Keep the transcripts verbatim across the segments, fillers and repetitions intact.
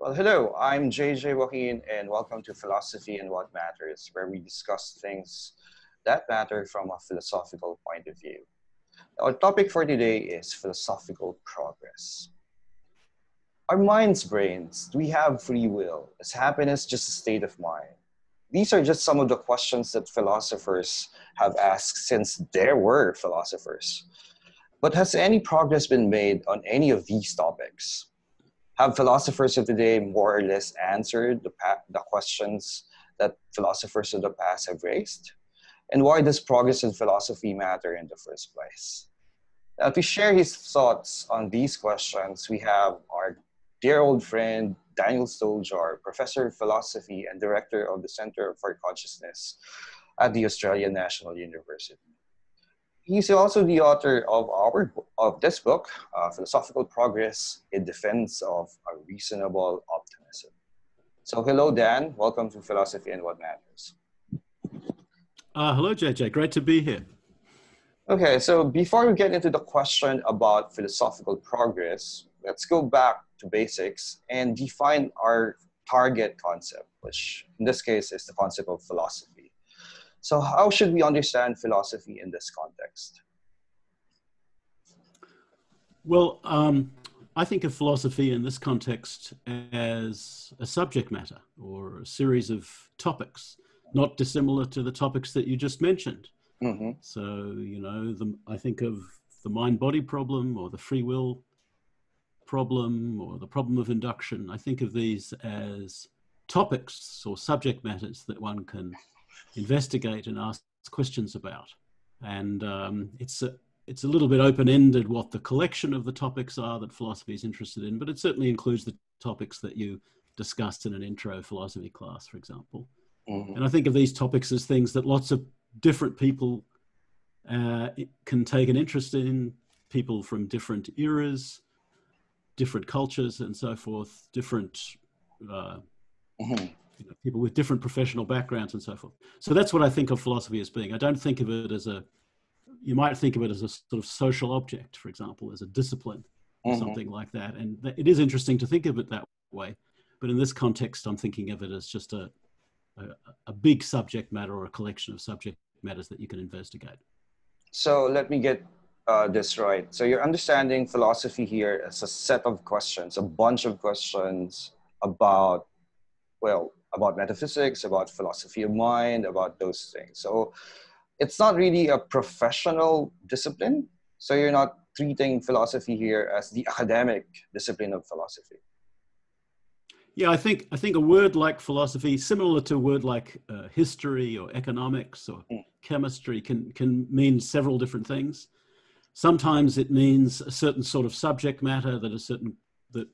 Well, hello, I'm J J Joaquin, and welcome to Philosophy and What Matters, where we discuss things that matter from a philosophical point of view. Our topic for today is philosophical progress. Our mind's brains, do we have free will? Is happiness just a state of mind? These are just some of the questions that philosophers have asked since there were philosophers. But has any progress been made on any of these topics? Have philosophers of today more or less answered the, the questions that philosophers of the past have raised? And why does progress in philosophy matter in the first place? Now, to share his thoughts on these questions, we have our dear old friend, Daniel Stoljar, professor of philosophy and director of the Center for Consciousness at the Australian National University. He's also the author of, our, of this book, uh, Philosophical Progress: In Defence of a Reasonable Optimism. So hello, Dan. Welcome to Philosophy and What Matters. Uh, hello, J J. Great to be here. Okay, so before we get into the question about philosophical progress, let's go back to basics and define our target concept, which in this case is the concept of philosophy. So how should we understand philosophy in this context? Well, um, I think of philosophy in this context as a subject matter or a series of topics, not dissimilar to the topics that you just mentioned. Mm-hmm. So, you know, the, I think of the mind-body problem or the free will problem or the problem of induction. I think of these as topics or subject matters that one can investigate and ask questions about, and um, it's a it's a little bit open-ended what the collection of the topics are that philosophy is interested in, but it certainly includes the topics that you discussed in an intro philosophy class, for example. Mm-hmm. And I think of these topics as things that lots of different people uh, can take an interest in, people from different eras, different cultures and so forth, different uh, mm-hmm. You know, people with different professional backgrounds and so forth. So that's what I think of philosophy as being. I don't think of it as a, you might think of it as a sort of social object, for example, as a discipline or mm-hmm. something like that. And th it is interesting to think of it that way. But in this context, I'm thinking of it as just a, a, a big subject matter or a collection of subject matters that you can investigate. So let me get uh, this right. So you're understanding philosophy here as a set of questions, a bunch of questions about, well, about metaphysics, about philosophy of mind, about those things. So it's not really a professional discipline. So you're not treating philosophy here as the academic discipline of philosophy. Yeah, I think, I think a word like philosophy, similar to a word like uh, history or economics or mm. chemistry, can, can mean several different things. Sometimes it means a certain sort of subject matter that a certain, that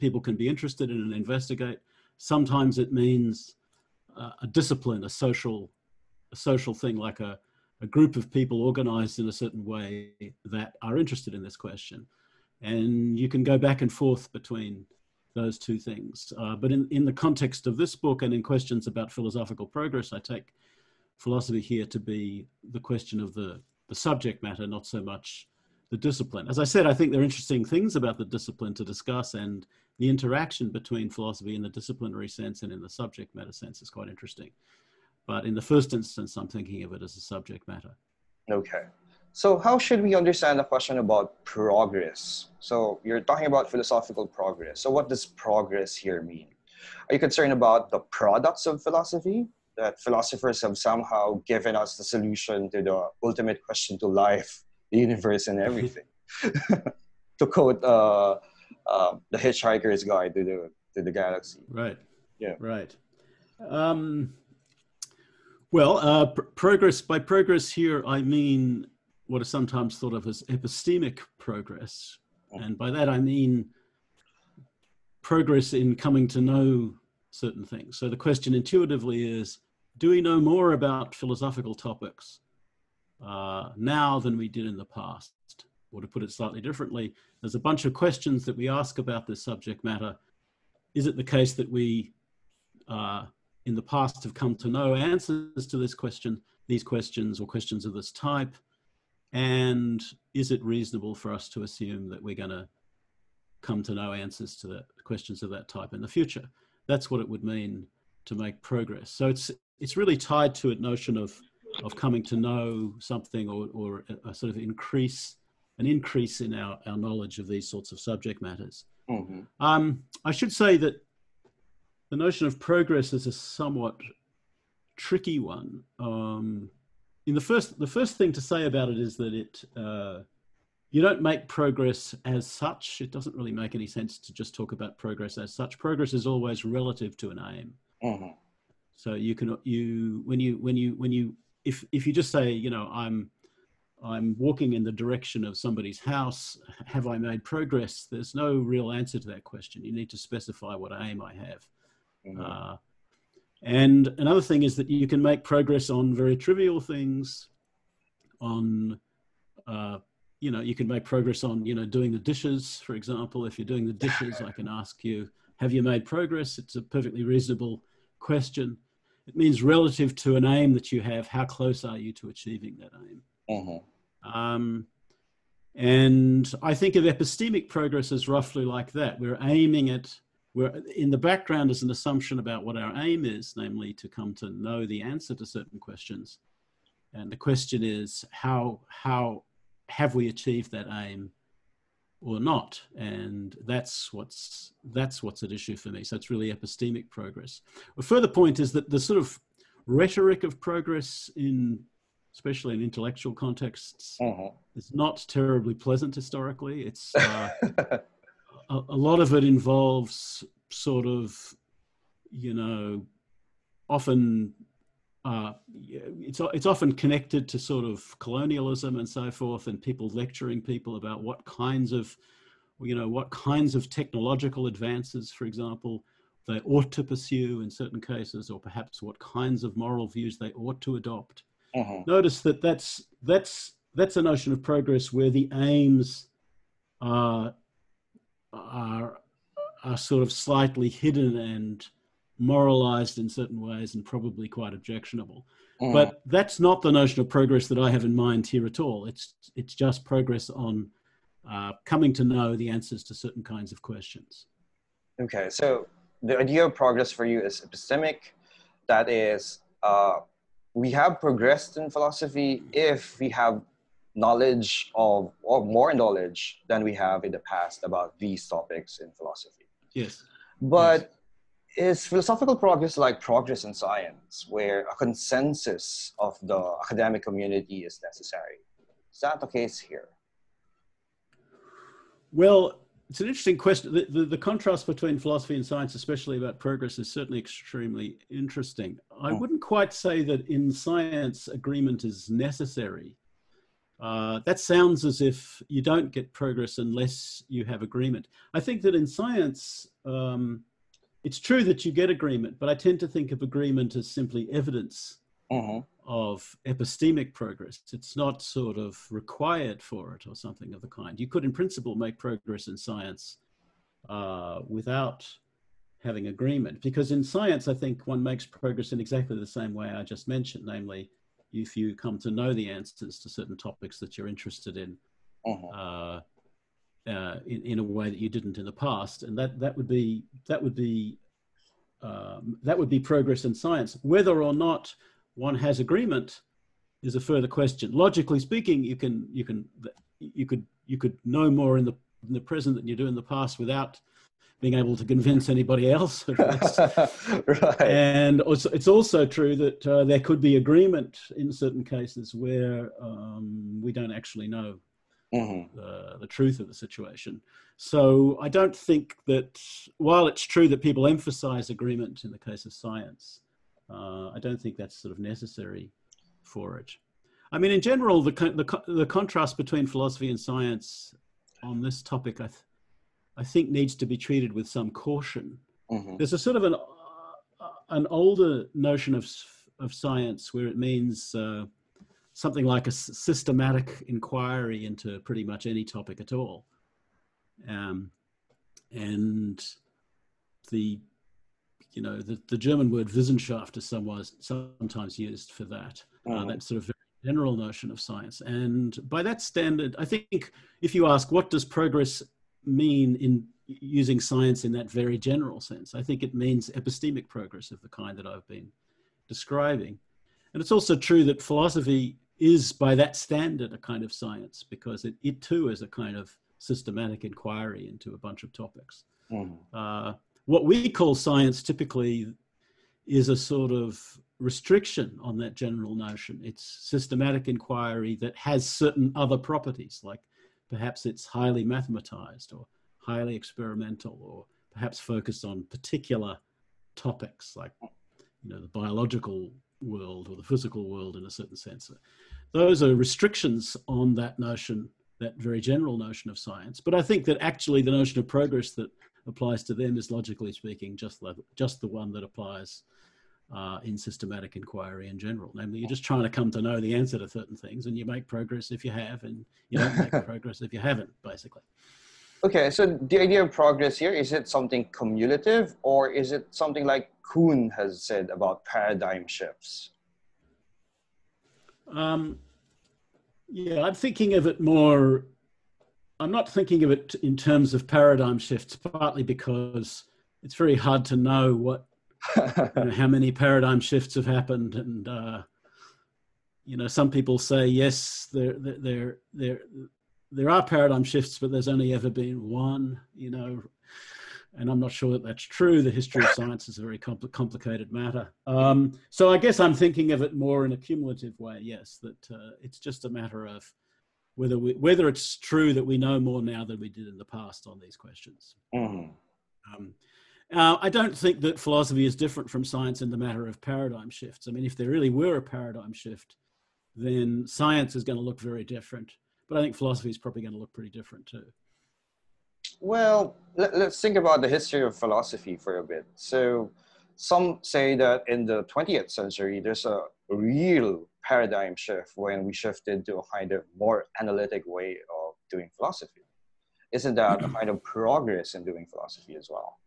people can be interested in and investigate. Sometimes it means uh, a discipline, a social, a social thing, like a, a group of people organized in a certain way that are interested in this question. And you can go back and forth between those two things. Uh, but in, in the context of this book and in questions about philosophical progress, I take philosophy here to be the question of the, the subject matter, not so much the discipline. As I said, I think there are interesting things about the discipline to discuss, and the interaction between philosophy in the disciplinary sense and in the subject matter sense is quite interesting. But in the first instance, I'm thinking of it as a subject matter. Okay. So how should we understand the question about progress? So you're talking about philosophical progress. So what does progress here mean? Are you concerned about the products of philosophy? That philosophers have somehow given us the solution to the ultimate question to life, the universe and everything. To quote uh, Uh, the Hitchhiker's Guide to the to the Galaxy. Right. Yeah. Right. Um, well, uh, pr progress. By progress here, I mean what is sometimes thought of as epistemic progress, and by that I mean progress in coming to know certain things. So the question intuitively is: do we know more about philosophical topics uh, now than we did in the past? Or to put it slightly differently, there's a bunch of questions that we ask about this subject matter. Is it the case that we, uh, in the past, have come to know answers to this question, these questions or questions of this type? And is it reasonable for us to assume that we're going to come to know answers to the questions of that type in the future. That's what it would mean to make progress. So it's it's really tied to a notion of of coming to know something, or or a sort of increase an increase in our our knowledge of these sorts of subject matters. Mm-hmm. um, I should say that the notion of progress is a somewhat tricky one. Um, in the first the first thing to say about it is that it uh, you don't make progress as such. It doesn't really make any sense to just talk about progress as such. Progress is always relative to an aim. Mm-hmm. So you can you when you when you when you if if you just say, you know, I'm I'm walking in the direction of somebody's house, have I made progress? There's no real answer to that question. You need to specify what aim I have. Mm-hmm. uh, and another thing is that you can make progress on very trivial things, on uh, you know, you can make progress on, you know, doing the dishes, for example. If you're doing the dishes, I can ask you, have you made progress? It's a perfectly reasonable question. It means relative to an aim that you have, how close are you to achieving that aim? Mm-hmm. um, and I think of epistemic progress as roughly like that. We're aiming at, we're, in the background is an assumption about what our aim is, namely to come to know the answer to certain questions. And the question is, how, how, have we achieved that aim or not? And that's what's, that's what's at issue for me. So it's really epistemic progress. A further point is that the sort of rhetoric of progress, in, especially in intellectual contexts, uh-huh. is not terribly pleasant historically. It's, uh, a, a lot of it involves sort of, you know, often Uh, it's, it's often connected to sort of colonialism and so forth, and people lecturing people about what kinds of, you know, what kinds of technological advances, for example, they ought to pursue in certain cases, or perhaps what kinds of moral views they ought to adopt. Uh-huh. Notice that that's, that's, that's a notion of progress where the aims are, are, are sort of slightly hidden and moralized in certain ways, and probably quite objectionable. Mm. But that's not the notion of progress that I have in mind here at all. It's it's just progress on uh, coming to know the answers to certain kinds of questions. Okay, so the idea of progress for you is epistemic. That is, uh, we have progressed in philosophy if we have knowledge of, or more knowledge than we have in the past about these topics in philosophy. Yes. But yes. Is philosophical progress like progress in science, where a consensus of the academic community is necessary? Is that the case here? Well, it's an interesting question. The, the, the contrast between philosophy and science, especially about progress, is certainly extremely interesting. I mm. wouldn't quite say that in science agreement is necessary. Uh, that sounds as if you don't get progress unless you have agreement. I think that in science, um, it's true that you get agreement, but I tend to think of agreement as simply evidence mm-hmm. of epistemic progress. It's not sort of required for it or something of the kind. You could, in principle, make progress in science uh, without having agreement, because in science, I think one makes progress in exactly the same way I just mentioned, namely, if you come to know the answers to certain topics that you're interested in, mm-hmm. uh, Uh, in, in a way that you didn't in the past, and that that would be that would be um, that would be progress in science. Whether or not one has agreement is a further question. Logically speaking, you can you can you could you could know more in the in the present than you do in the past without being able to convince anybody else. Right. And also, it's also true that uh, there could be agreement in certain cases where um, we don't actually know. Mm-hmm. uh, the truth of the situation. So I don't think that, while it's true that people emphasize agreement in the case of science, uh, I don't think that's sort of necessary for it. I mean, in general, the, con the, the contrast between philosophy and science on this topic, I, th I think needs to be treated with some caution. Mm-hmm. There's a sort of an, uh, an older notion of, of science where it means uh, something like a systematic inquiry into pretty much any topic at all. Um, and the, you know, the, the German word Wissenschaft is somewhat, sometimes used for that, uh-huh. uh, that sort of general notion of science. And by that standard, I think if you ask, what does progress mean in using science in that very general sense. I think it means epistemic progress of the kind that I've been describing. And it's also true that philosophy is, by that standard, a kind of science, because it, it too is a kind of systematic inquiry into a bunch of topics. Mm. Uh, what we call science typically is a sort of restriction on that general notion. It's systematic inquiry that has certain other properties, like perhaps it's highly mathematized or highly experimental, or perhaps focused on particular topics like, you know, the biological world or the physical world in a certain sense. Those are restrictions on that notion, that very general notion of science. But I think that actually the notion of progress that applies to them is, logically speaking, just, just the one that applies uh, in systematic inquiry in general. Namely, you're just trying to come to know the answer to certain things, and you make progress if you have, and you don't make progress if you haven't, basically. Okay, so the idea of progress here, is it something cumulative, or is it something like Kuhn has said about paradigm shifts? Um, yeah, I'm thinking of it more, I'm not thinking of it in terms of paradigm shifts, partly because it's very hard to know what, you know, how many paradigm shifts have happened, and, uh, you know, some people say, yes, they're, they're, they're, there are paradigm shifts, but there's only ever been one, you know, and I'm not sure that that's true. The history of science is a very compl complicated matter. Um, so I guess I'm thinking of it more in a cumulative way, yes, that uh, it's just a matter of whether, we, whether it's true that we know more now than we did in the past on these questions. Mm-hmm. um, uh, I don't think that philosophy is different from science in the matter of paradigm shifts. I mean, if there really were a paradigm shift, then science is going to look very different. But I think philosophy is probably going to look pretty different too. Well, let, let's think about the history of philosophy for a bit. So some say that in the twentieth century, there's a real paradigm shift when we shifted to a kind of more analytic way of doing philosophy. Isn't that a kind of progress in doing philosophy as well?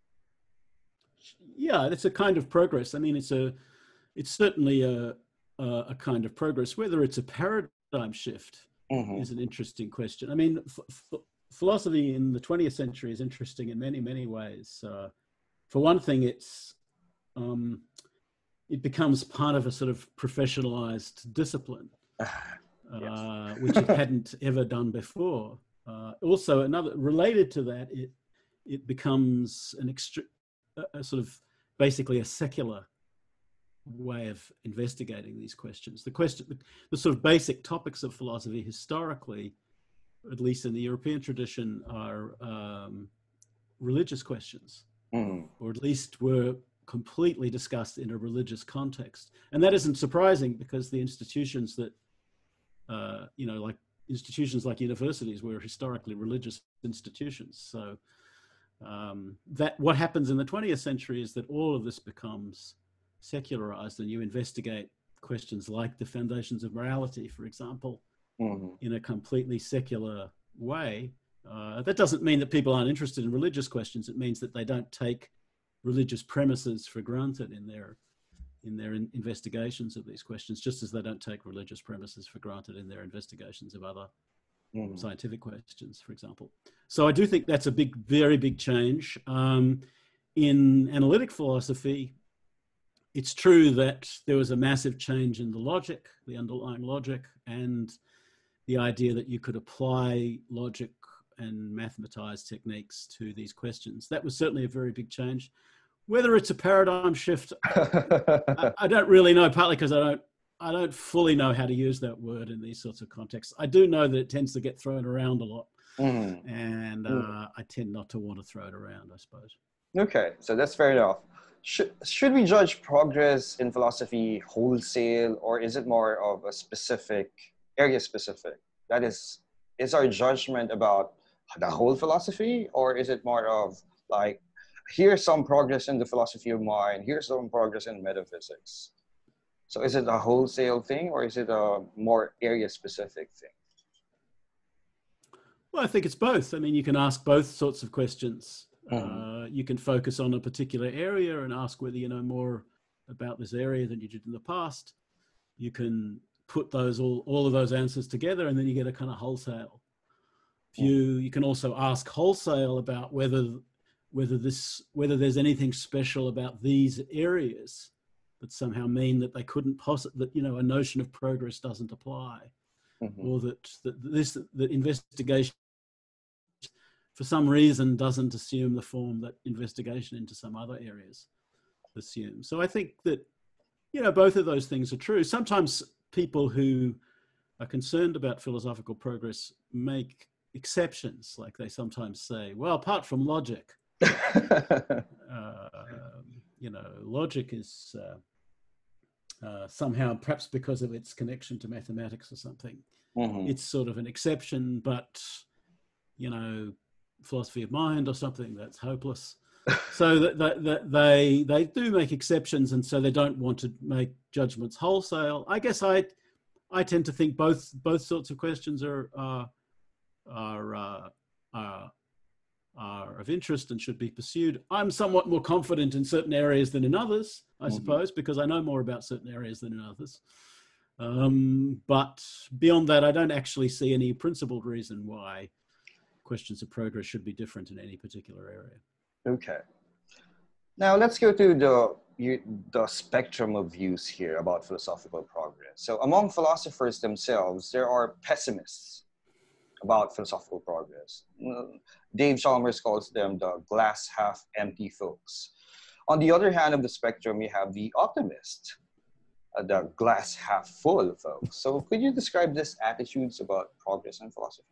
Yeah, it's a kind of progress. I mean, it's a, it's certainly a, a, a kind of progress. Whether it's a paradigm shift, mm-hmm, is an interesting question. I mean, f philosophy in the twentieth century is interesting in many, many ways. Uh, for one thing, it's, um, it becomes part of a sort of professionalized discipline, uh, yes. which it hadn't ever done before. Uh, also, another related to that, it, it becomes an extra, a, a sort of basically a secular way of investigating these questions. The question, the, the sort of basic topics of philosophy historically, at least in the European tradition, are um, religious questions, mm, or at least were completely discussed in a religious context. And that isn't surprising, because the institutions that, uh, you know, like institutions like universities were historically religious institutions. So um, that what happens in the twentieth century is that all of this becomes secularized, and you investigate questions like the foundations of morality, for example, mm-hmm, in a completely secular way. Uh, that doesn't mean that people aren't interested in religious questions. It means that they don't take religious premises for granted in their in their in investigations of these questions, just as they don't take religious premises for granted in their investigations of other, mm-hmm, scientific questions, for example. So I do think that's a big, very big change. Um, in analytic philosophy, it's true that there was a massive change in the logic, the underlying logic, and the idea that you could apply logic and mathematized techniques to these questions. That was certainly a very big change. Whether it's a paradigm shift, I, I don't really know, partly because I don't, I don't fully know how to use that word in these sorts of contexts. I do know that it tends to get thrown around a lot, mm, and uh, mm. I tend not to want to throw it around, I suppose. Okay, so that's fair enough. Should, should we judge progress in philosophy wholesale, or is it more of a specific, area specific? That is, is our judgment about the whole philosophy, or is it more of like, here's some progress in the philosophy of mind, here's some progress in metaphysics? So is it a wholesale thing, or is it a more area specific thing? Well, I think it's both. I mean, you can ask both sorts of questions. Uh, you can focus on a particular area and ask whether you know more about this area than you did in the past. You can put those all, all of those answers together, and then you get a kind of wholesale view. You can also ask wholesale about whether whether this whether there's anything special about these areas that somehow mean that they couldn't possibly, that you know a notion of progress doesn't apply, mm-hmm. or that that this that investigation for some reason doesn't assume the form that investigation into some other areas assumes. So I think that you know both of those things are true. Sometimes people who are concerned about philosophical progress make exceptions, like they sometimes say, well, apart from logic, uh, you know, logic is uh, uh, somehow, perhaps because of its connection to mathematics or something, mm-hmm. it's sort of an exception, but, you know, philosophy of mind or something, that's hopeless. So that, that, that they they do make exceptions, and so they don't want to make judgments wholesale. I guess I I tend to think both both sorts of questions are uh, are uh, are are of interest and should be pursued. I'm somewhat more confident in certain areas than in others, I mm-hmm. suppose, because I know more about certain areas than in others. Um, but beyond that, I don't actually see any principled reason why questions of progress should be different in any particular area. Okay. Now let's go to the, you, the spectrum of views here about philosophical progress. So among philosophers themselves, there are pessimists about philosophical progress. Dave Chalmers calls them the glass half empty folks. On the other hand of the spectrum, you have the optimist, uh, the glass half full folks. So could you describe these attitudes about progress and philosophy?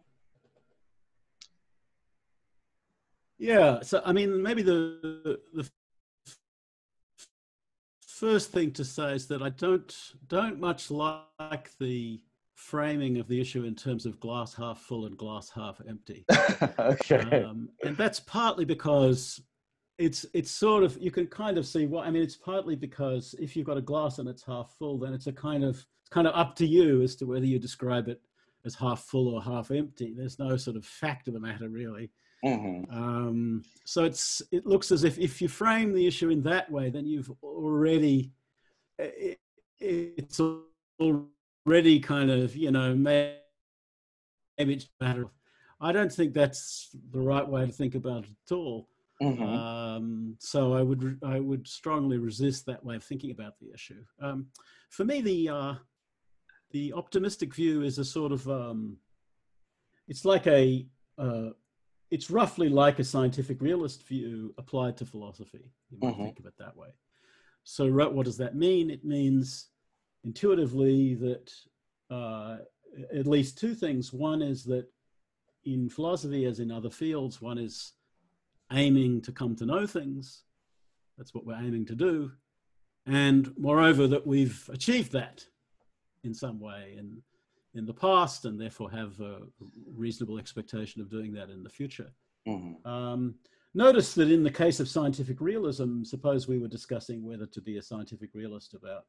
Yeah, so I mean, maybe the, the first thing to say is that I don't don't much like the framing of the issue in terms of glass half full and glass half empty. Okay, um, and that's partly because it's it's sort of, you can kind of see what I mean. It's partly because if you've got a glass and it's half full, then it's a kind of it's kind of up to you as to whether you describe it as half full or half empty. There's no sort of fact of the matter really. Mm-hmm. Um, so it's, it looks as if if you frame the issue in that way, then you've already, it, it's already kind of, you know, image matter. I don't think that's the right way to think about it at all. Mm-hmm. Um, so I would, I would strongly resist that way of thinking about the issue. Um, for me, the, uh, the optimistic view is a sort of, um, it's like a, uh, it's roughly like a scientific realist view applied to philosophy. You might mm-hmm. think of it that way. So what does that mean? It means intuitively that uh, at least two things. One is that in philosophy, as in other fields, one is aiming to come to know things. That's what we're aiming to do. And moreover, that we've achieved that in some way. And in the past, and therefore have a reasonable expectation of doing that in the future. Mm-hmm. Um, notice that in the case of scientific realism, suppose we were discussing whether to be a scientific realist about,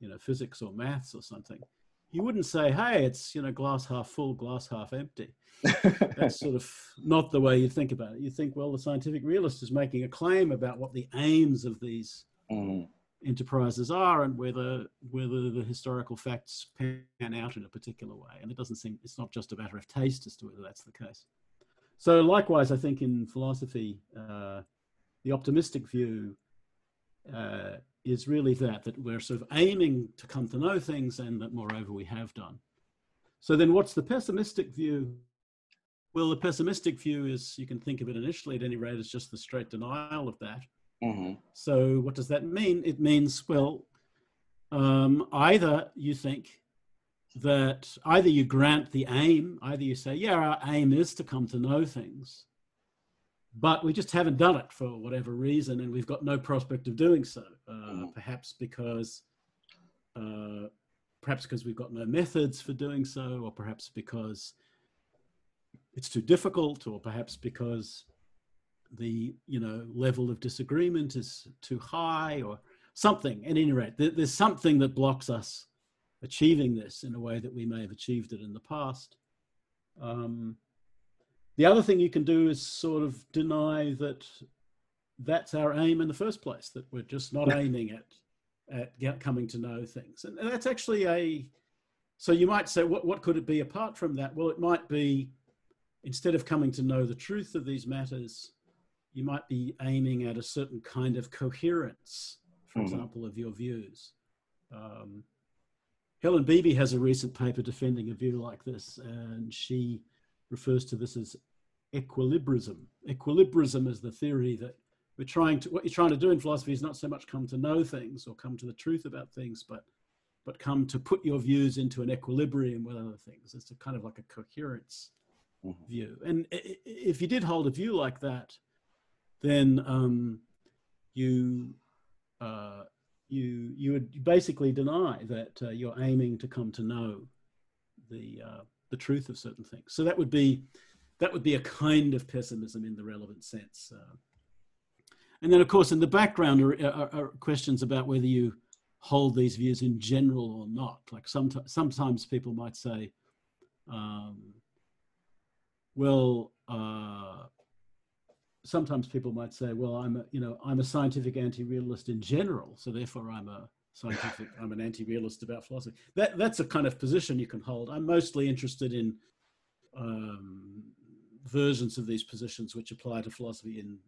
you know, physics or maths or something. You wouldn't say, hey, it's, you know, glass half full, glass half empty. That's sort of not the way you think about it. You think, well, the scientific realist is making a claim about what the aims of these mm-hmm. enterprises are and whether whether the historical facts pan out in a particular way. And it doesn't seem, it's not just a matter of taste as to whether that's the case. So likewise, I think in philosophy, uh, the optimistic view uh, is really that, that we're sort of aiming to come to know things and that moreover we have done. So then what's the pessimistic view? Well, the pessimistic view is, you can think of it initially at any rate as just the straight denial of that. Mm-hmm. So what does that mean? It means, well, um, either you think that, either you grant the aim, either you say, yeah, our aim is to come to know things, but we just haven't done it for whatever reason, and we've got no prospect of doing so, uh, mm-hmm. perhaps because, uh, perhaps because we've got no methods for doing so, or perhaps because it's too difficult, or perhaps because the, you know, level of disagreement is too high or something. At any rate, there, there's something that blocks us achieving this in a way that we may have achieved it in the past. Um, the other thing you can do is sort of deny that that's our aim in the first place, that we're just not yeah. aiming at, at get, coming to know things. And, and that's actually a, so you might say, what, what could it be apart from that? Well, it might be instead of coming to know the truth of these matters, you might be aiming at a certain kind of coherence, for mm-hmm. example, of your views. Um, Helen Beebe has a recent paper defending a view like this, and she refers to this as equilibrism. Equilibrism is the theory that we're trying to, what you're trying to do in philosophy is not so much come to know things or come to the truth about things, but but come to put your views into an equilibrium with other things. It's a kind of like a coherence mm-hmm. view. And if you did hold a view like that, then um, you, uh, you, you would basically deny that uh, you're aiming to come to know the, uh, the truth of certain things. So that would be, that would be a kind of pessimism in the relevant sense. Uh, and then of course, in the background are, are, are questions about whether you hold these views in general or not. Like sometimes, sometimes people might say, um, well, uh, sometimes people might say, well, I'm a, you know, I'm a scientific anti-realist in general, so therefore I'm a scientific, I'm an anti-realist about philosophy. That, that's a kind of position you can hold. I'm mostly interested in um, versions of these positions which apply to philosophy in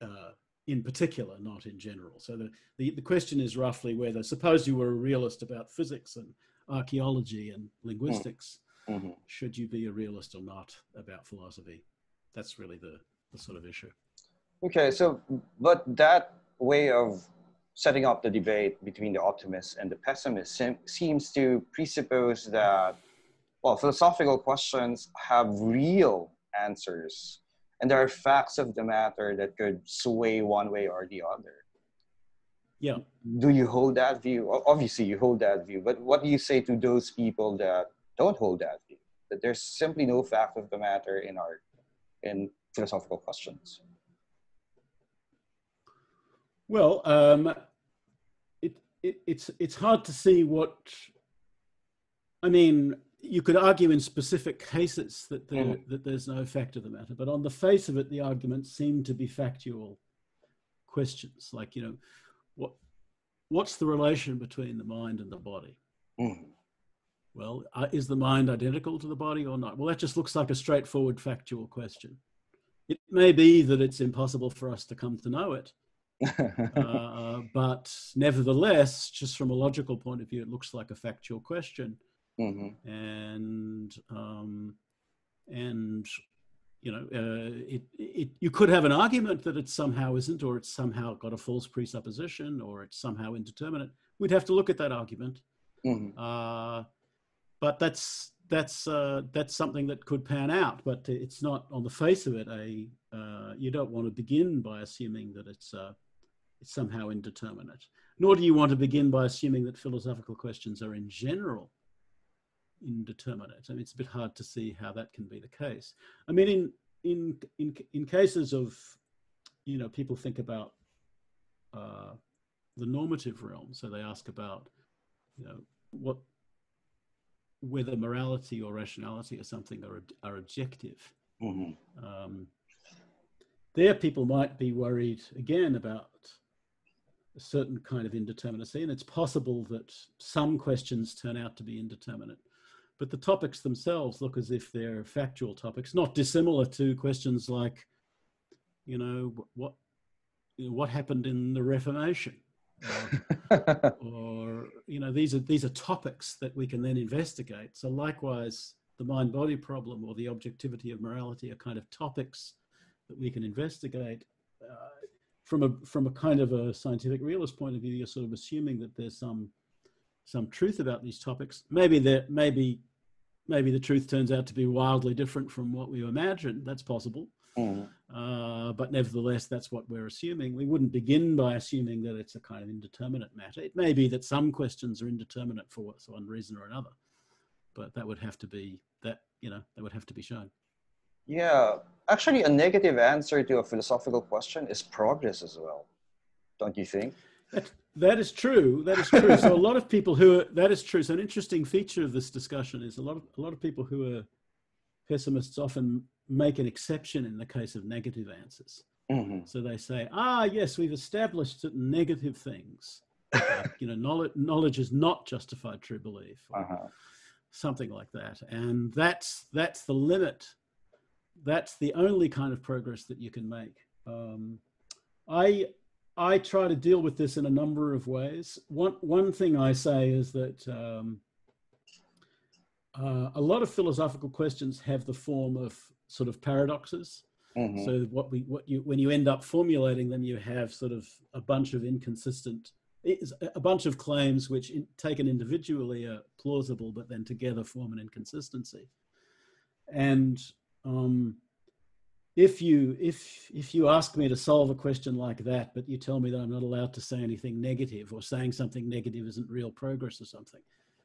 uh, in particular, not in general. So the, the, the question is roughly whether, suppose you were a realist about physics and archaeology and linguistics, mm-hmm. should you be a realist or not about philosophy? That's really the, the sort of issue. Okay, so, but that way of setting up the debate between the optimists and the pessimists seems to presuppose that, well, philosophical questions have real answers, and there are facts of the matter that could sway one way or the other. Yeah. Do you hold that view? Obviously you hold that view, but what do you say to those people that don't hold that view? That there's simply no fact of the matter in our, in philosophical questions? Well, um, it, it, it's, it's hard to see what, I mean, you could argue in specific cases that, there, mm. that there's no fact of the matter, but on the face of it, the arguments seem to be factual questions. Like, you know, what, what's the relation between the mind and the body? Mm. Well, uh, is the mind identical to the body or not? Well, that just looks like a straightforward factual question. It may be that it's impossible for us to come to know it, uh, but nevertheless, just from a logical point of view, it looks like a factual question. Mm-hmm. And um, and you know, uh, it, it you could have an argument that it somehow isn't, or it's somehow got a false presupposition, or it's somehow indeterminate. We'd have to look at that argument, mm-hmm. uh, but that's that's uh, that's something that could pan out. But it's not on the face of it. A uh, you don't want to begin by assuming that it's uh, it's somehow indeterminate. Nor do you want to begin by assuming that philosophical questions are in general indeterminate. I mean, it's a bit hard to see how that can be the case. I mean, in in in in cases of, you know, people think about uh, the normative realm, so they ask about, you know, what whether morality or rationality or something are are objective. Mm-hmm. Um, there, people might be worried again about a certain kind of indeterminacy, and it's possible that some questions turn out to be indeterminate. But the topics themselves look as if they're factual topics, not dissimilar to questions like, you know, what you know, what happened in the Reformation, or, or you know, these are these are topics that we can then investigate. So likewise, the mind-body problem or the objectivity of morality are kind of topics that we can investigate. Uh, from a from a kind of a scientific realist point of view, you're sort of assuming that there's some. some truth about these topics. Maybe that maybe maybe the truth turns out to be wildly different from what we imagined. That's possible. Mm. Uh, but nevertheless, that's what we're assuming. We wouldn't begin by assuming that it's a kind of indeterminate matter. It may be that some questions are indeterminate for one reason or another, but that would have to be that you know that would have to be shown. Yeah, actually, a negative answer to a philosophical question is progress as well, don't you think? That, that is true. That is true. So a lot of people who are, that is true. So an interesting feature of this discussion is a lot of, a lot of people who are pessimists often make an exception in the case of negative answers. Mm-hmm. So they say, ah, yes, we've established that negative things, like, you know, knowledge, knowledge is not justified true belief, or uh-huh. something like that. And that's, that's the limit that's the only kind of progress that you can make. Um, I, I try to deal with this in a number of ways. One, one thing I say is that um, uh, a lot of philosophical questions have the form of sort of paradoxes. Mm-hmm. So what we, what you, when you end up formulating them, you have sort of a bunch of inconsistent, a bunch of claims which in, taken individually are plausible, but then together form an inconsistency. And um, if you, if, if you ask me to solve a question like that, but you tell me that I'm not allowed to say anything negative, or saying something negative isn't real progress or something,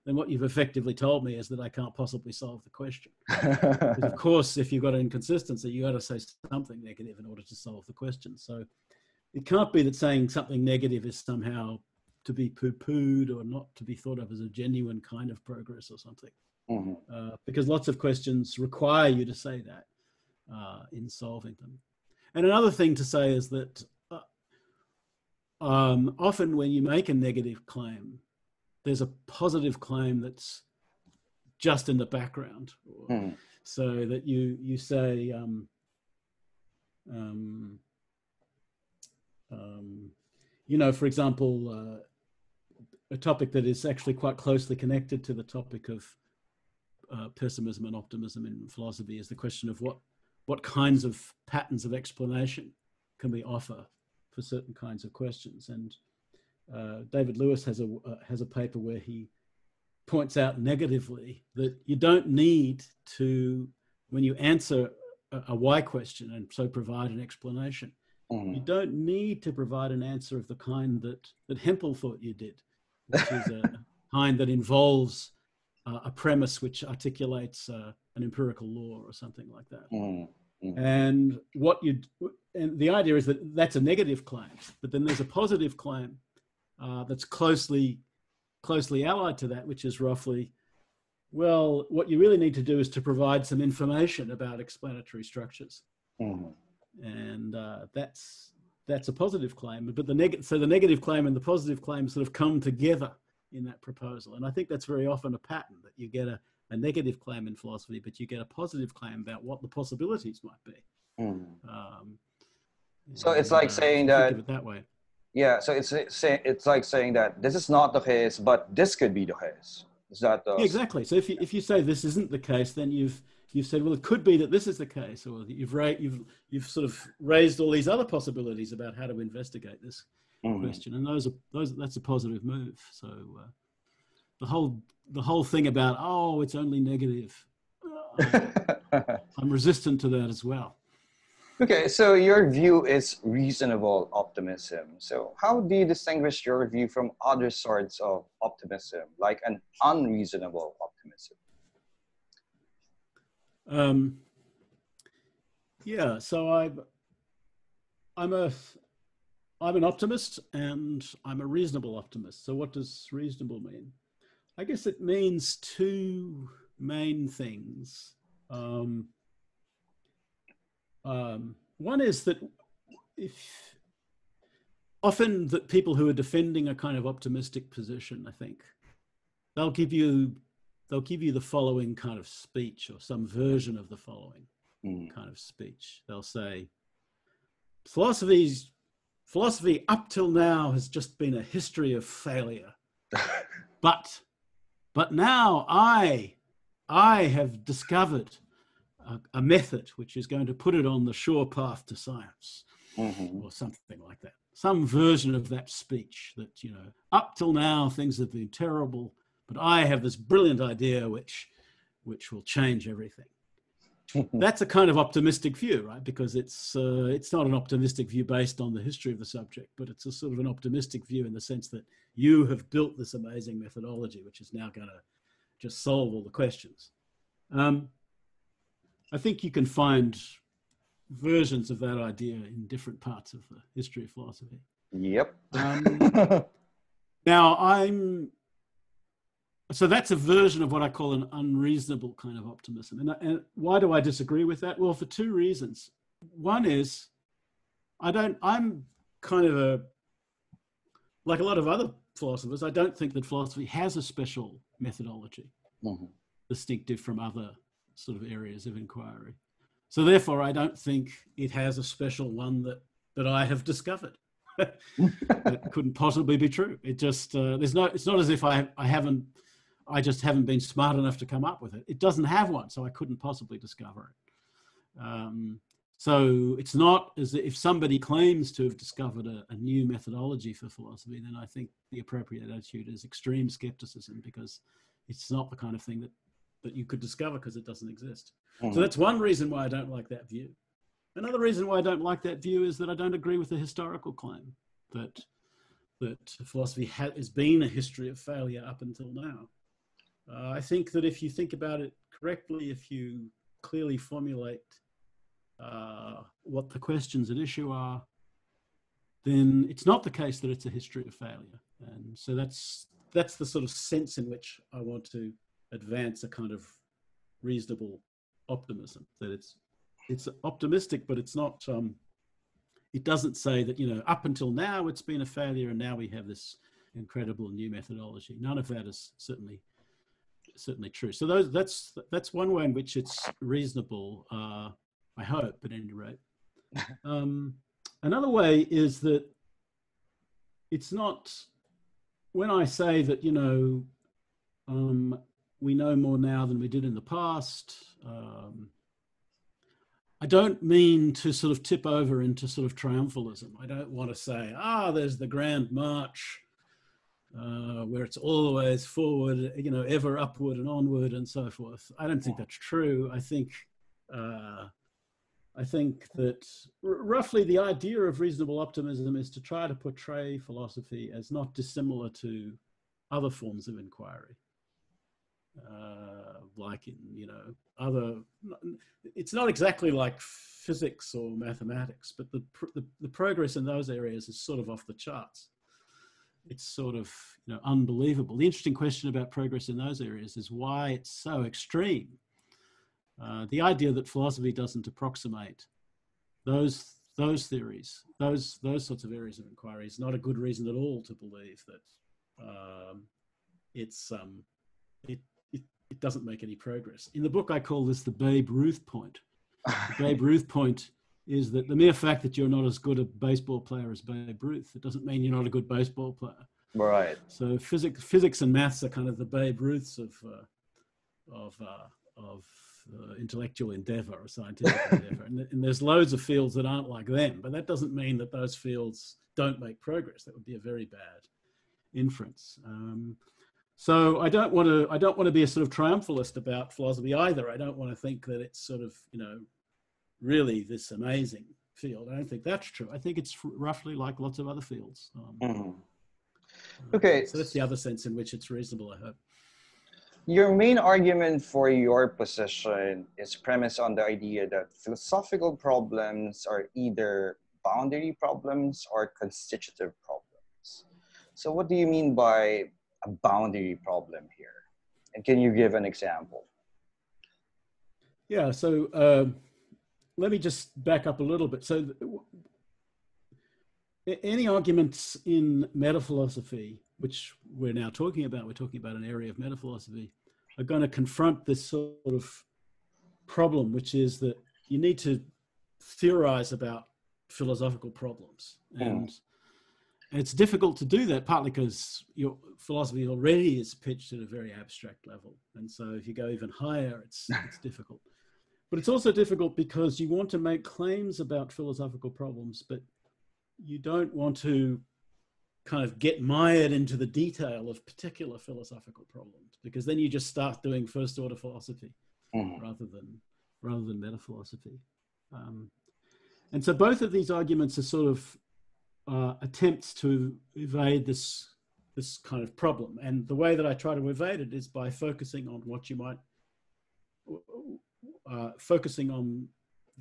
then what you've effectively told me is that I can't possibly solve the question. Because of course, if you've got an inconsistency, you got to say something negative in order to solve the question. So it can't be that saying something negative is somehow to be poo-pooed or not to be thought of as a genuine kind of progress or something. Mm-hmm. uh, because lots of questions require you to say that uh, in solving them. And another thing to say is that uh, um, often when you make a negative claim, there's a positive claim that's just in the background. Mm. So that you, you say, um, um, um, you know, for example, uh, a topic that is actually quite closely connected to the topic of uh, pessimism and optimism in philosophy is the question of what, what kinds of patterns of explanation can we offer for certain kinds of questions. And Uh, David Lewis has a, uh, has a paper where he points out negatively that you don't need to, when you answer a, a why question and so provide an explanation, mm. you don't need to provide an answer of the kind that, that Hempel thought you did, which is a kind that involves uh, a premise which articulates uh, an empirical law or something like that. Mm. Mm-hmm. And what you, and the idea is that that's a negative claim, but then there's a positive claim Uh, that's closely, closely allied to that, which is roughly, well, what you really need to do is to provide some information about explanatory structures, mm-hmm. and uh, that's that's a positive claim. But the neg- so the negative claim and the positive claim sort of come together in that proposal, and I think that's very often a pattern that you get a, a negative claim in philosophy, but you get a positive claim about what the possibilities might be. Mm-hmm. Um, so and, it's like uh, saying that. Think of it that way. Yeah, so it's it's like saying that this is not the case, but this could be the case. Is that the... Yeah, exactly? So if you if you say this isn't the case, then you've you've said, well, it could be that this is the case, or you've ra- you've you've sort of raised all these other possibilities about how to investigate this mm-hmm. question, and those are those that's a positive move. So uh, the whole the whole thing about oh, it's only negative, I'm, I'm resistant to that as well. Okay, so your view is reasonable optimism. So how do you distinguish your view from other sorts of optimism, like an unreasonable optimism? Um, yeah, so I'm, I'm, a, I'm an optimist and I'm a reasonable optimist. So what does reasonable mean? I guess it means two main things. Um, Um, one is that if often that people who are defending a kind of optimistic position, I think they'll give you, they'll give you the following kind of speech or some version of the following mm. kind of speech. They'll say, philosophy's philosophy up till now has just been a history of failure, but, but now I, I have discovered a method which is going to put it on the sure path to science mm-hmm. or something like that. Some version of that speech that, you know, up till now things have been terrible, but I have this brilliant idea which which will change everything. That's a kind of optimistic view, right? Because it's uh, it's not an optimistic view based on the history of the subject, but it's a sort of an optimistic view in the sense that you have built this amazing methodology which is now going to just solve all the questions. Um, I think you can find versions of that idea in different parts of the history of philosophy. Yep. um, now I'm, so that's a version of what I call an unreasonable kind of optimism. And, and why do I disagree with that? Well, for two reasons. One is I don't, I'm kind of a, like a lot of other philosophers, I don't think that philosophy has a special methodology mm-hmm. distinctive from other sort of areas of inquiry. So therefore, I don't think it has a special one that, that I have discovered. That couldn't possibly be true. It just, uh, there's no, it's not as if I, I haven't, I just haven't been smart enough to come up with it. It doesn't have one, so I couldn't possibly discover it. Um, so it's not as if somebody claims to have discovered a, a new methodology for philosophy, then I think the appropriate attitude is extreme skepticism, because it's not the kind of thing that, that you could discover because it doesn't exist. Mm. So that's one reason why I don't like that view. Another reason why I don't like that view is that I don't agree with the historical claim that that philosophy ha has been a history of failure up until now. Uh, I think that if you think about it correctly, if you clearly formulate uh, what the questions at issue are, then it's not the case that it's a history of failure. And so that's that's the sort of sense in which I want to advance a kind of reasonable optimism, that it's It's optimistic, but it's not, um, it doesn't say that, you know, up until now it's been a failure and now we have this incredible new methodology. None of that is certainly, certainly true. So those, that's, that's one way in which it's reasonable, uh, I hope, at any rate. Um, another way is that it's not, when I say that, you know, um, we know more now than we did in the past, um, I don't mean to sort of tip over into sort of triumphalism. I don't want to say, ah, there's the grand march uh, where it's always forward, you know, ever upward and onward and so forth. I don't think that's true. I think, uh, I think that roughly the idea of reasonable optimism is to try to portray philosophy as not dissimilar to other forms of inquiry. Uh, like in, you know, other, it's not exactly like physics or mathematics, but the, pr the, the progress in those areas is sort of off the charts. It's sort of, you know, unbelievable. The interesting question about progress in those areas is why it's so extreme. Uh, the idea that philosophy doesn't approximate those, those theories, those, those sorts of areas of inquiry is not a good reason at all to believe that um, it's, um, it, It, it doesn't make any progress. In the book, I call this the Babe Ruth point. The Babe Ruth point is that the mere fact that you're not as good a baseball player as Babe Ruth, it doesn't mean you're not a good baseball player. Right. So physics, physics and maths are kind of the Babe Ruths of uh, of uh, of uh, intellectual endeavor or scientific endeavor, and, and there's loads of fields that aren't like them. But that doesn't mean that those fields don't make progress. That would be a very bad inference. Um, So I don't want to, I don't want to be a sort of triumphalist about philosophy either. I don't want to think that it's sort of, you know, really this amazing field. I don't think that's true. I think it's roughly like lots of other fields. Um, mm-hmm. Okay. Uh, so that's the other sense in which it's reasonable, I hope. Your main argument for your position is premised on the idea that philosophical problems are either boundary problems or constitutive problems. So what do you mean by a boundary problem here, and can you give an example? Yeah, so uh, let me just back up a little bit. So any arguments in metaphilosophy, which we're now talking about, we're talking about an area of metaphilosophy, are going to confront this sort of problem, which is that you need to theorize about philosophical problems. And mm. And it's difficult to do that, partly because your philosophy already is pitched at a very abstract level. And so if you go even higher, it's, it's difficult. But it's also difficult because you want to make claims about philosophical problems, but you don't want to kind of get mired into the detail of particular philosophical problems, because then you just start doing first order philosophy mm-hmm. rather than, rather than metaphilosophy. Um, and so both of these arguments are sort of Uh, attempts to evade this, this kind of problem. And the way that I try to evade it is by focusing on what you might, uh, focusing on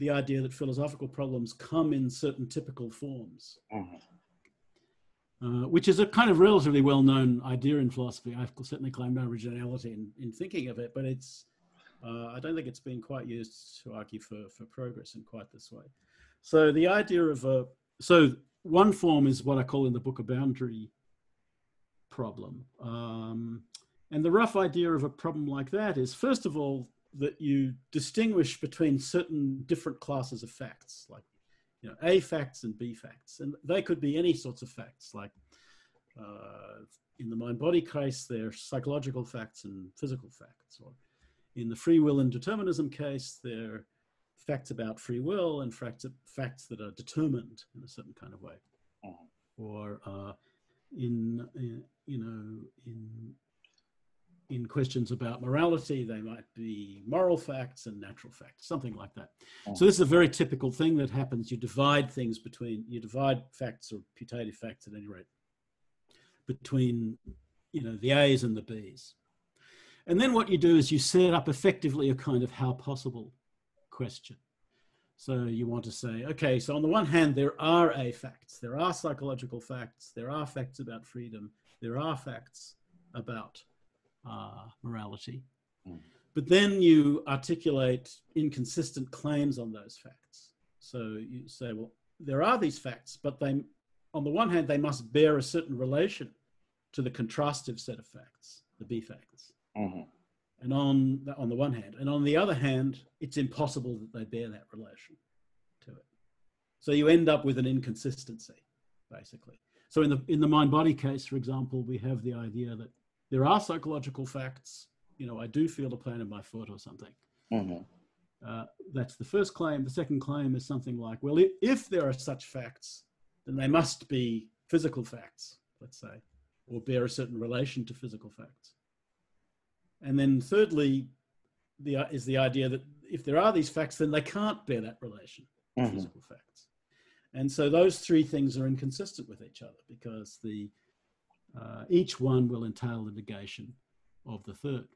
the idea that philosophical problems come in certain typical forms, mm-hmm. uh, which is a kind of relatively well-known idea in philosophy. I've certainly claimed no originality in, in thinking of it, but it's, uh, I don't think it's been quite used to argue for, for progress in quite this way. So the idea of a, so one form is what I call in the book a boundary problem. Um, and the rough idea of a problem like that is, first of all, that you distinguish between certain different classes of facts, like you know, A facts and B facts, and they could be any sorts of facts, like uh, in the mind-body case, they're psychological facts and physical facts, or in the free will and determinism case, they're facts about free will and facts, facts that are determined in a certain kind of way, or uh, in, in you know in in questions about morality, they might be moral facts and natural facts, something like that. Mm. So this is a very typical thing that happens. You divide things between, you divide facts or putative facts at any rate, between, you know, the A's and the B's. And then what you do is you set up effectively a kind of how possible question. So you want to say, okay, so on the one hand, there are A facts, there are psychological facts, there are facts about freedom, there are facts about Uh, morality, mm. but then you articulate inconsistent claims on those facts. So you say, well, there are these facts, but they, on the one hand, they must bear a certain relation to the contrastive set of facts, the B facts. Mm-hmm. And on the, on the one hand, and on the other hand, it's impossible that they bear that relation to it. So you end up with an inconsistency, basically. So in the in the mind-body case, for example, we have the idea that there are psychological facts, you know, I do feel the pain in my foot or something. Mm-hmm. Uh, that's the first claim. The second claim is something like, well, if, if there are such facts, then they must be physical facts, let's say, or bear a certain relation to physical facts. And then thirdly, the, uh, is the idea that if there are these facts, then they can't bear that relation to mm-hmm. physical facts. And so those three things are inconsistent with each other because the Uh, each one will entail the negation of the third.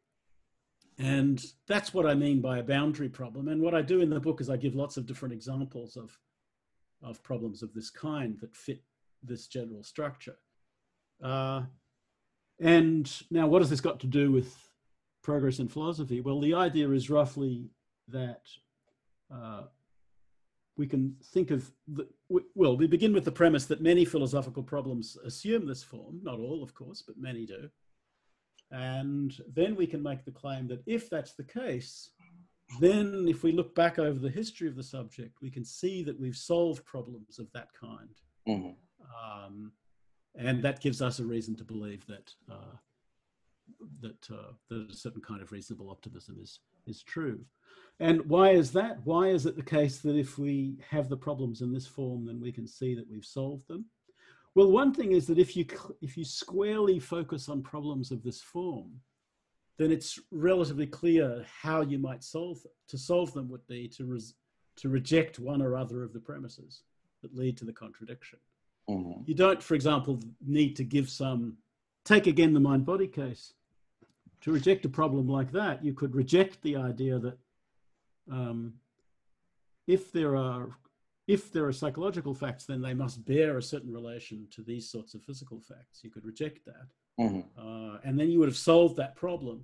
And that's what I mean by a boundary problem. And what I do in the book is I give lots of different examples of, of problems of this kind that fit this general structure. Uh, and now what has this got to do with progress in philosophy? Well, the idea is roughly that uh, we can think of, the, well, we begin with the premise that many philosophical problems assume this form, not all, of course, but many do. And then we can make the claim that if that's the case, then if we look back over the history of the subject, we can see that we've solved problems of that kind. Mm-hmm. Um, and that gives us a reason to believe that, uh, that, uh, that a certain kind of reasonable optimism is, is true. And why is that? Why is it the case that if we have the problems in this form, then we can see that we've solved them? Well, one thing is that if you, if you squarely focus on problems of this form, then it's relatively clear how you might solve them. To solve them would be to, res to reject one or other of the premises that lead to the contradiction. Mm-hmm. You don't, for example, need to give some, take again the mind-body case. To reject a problem like that, you could reject the idea that um, if there are if there are psychological facts, then they must bear a certain relation to these sorts of physical facts. You could reject that. Mm-hmm. uh, and then you would have solved that problem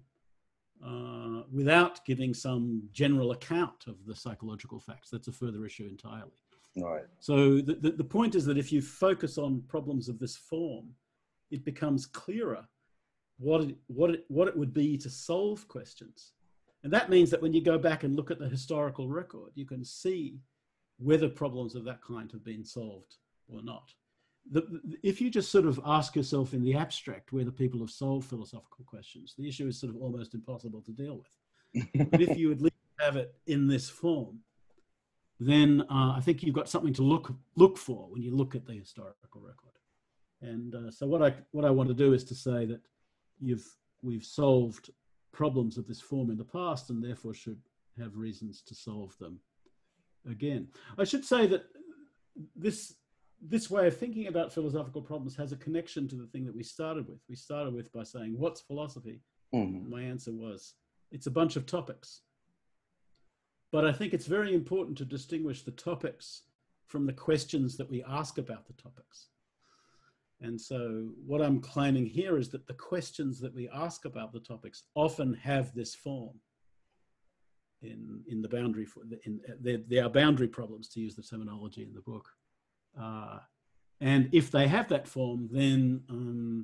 uh, without giving some general account of the psychological facts. That's a further issue entirely. Right. So the, the, the point is that if you focus on problems of this form, it becomes clearer what it, what it, what it would be to solve questions. And that means that when you go back and look at the historical record, you can see whether problems of that kind have been solved or not. The, the, if you just sort of ask yourself in the abstract whether people have solved philosophical questions, the issue is sort of almost impossible to deal with. But if you at least have it in this form, then uh, I think you've got something to look, look for when you look at the historical record. And uh, so what I, what I want to do is to say that You've, we've solved problems of this form in the past and therefore should have reasons to solve them again. I should say that this, this way of thinking about philosophical problems has a connection to the thing that we started with. We started with by saying, what's philosophy? Mm-hmm. My answer was, it's a bunch of topics. But I think it's very important to distinguish the topics from the questions that we ask about the topics. And so what I'm claiming here is that the questions that we ask about the topics often have this form in, in the boundary, for, in, in, they are boundary problems, to use the terminology in the book. Uh, and if they have that form, then, um,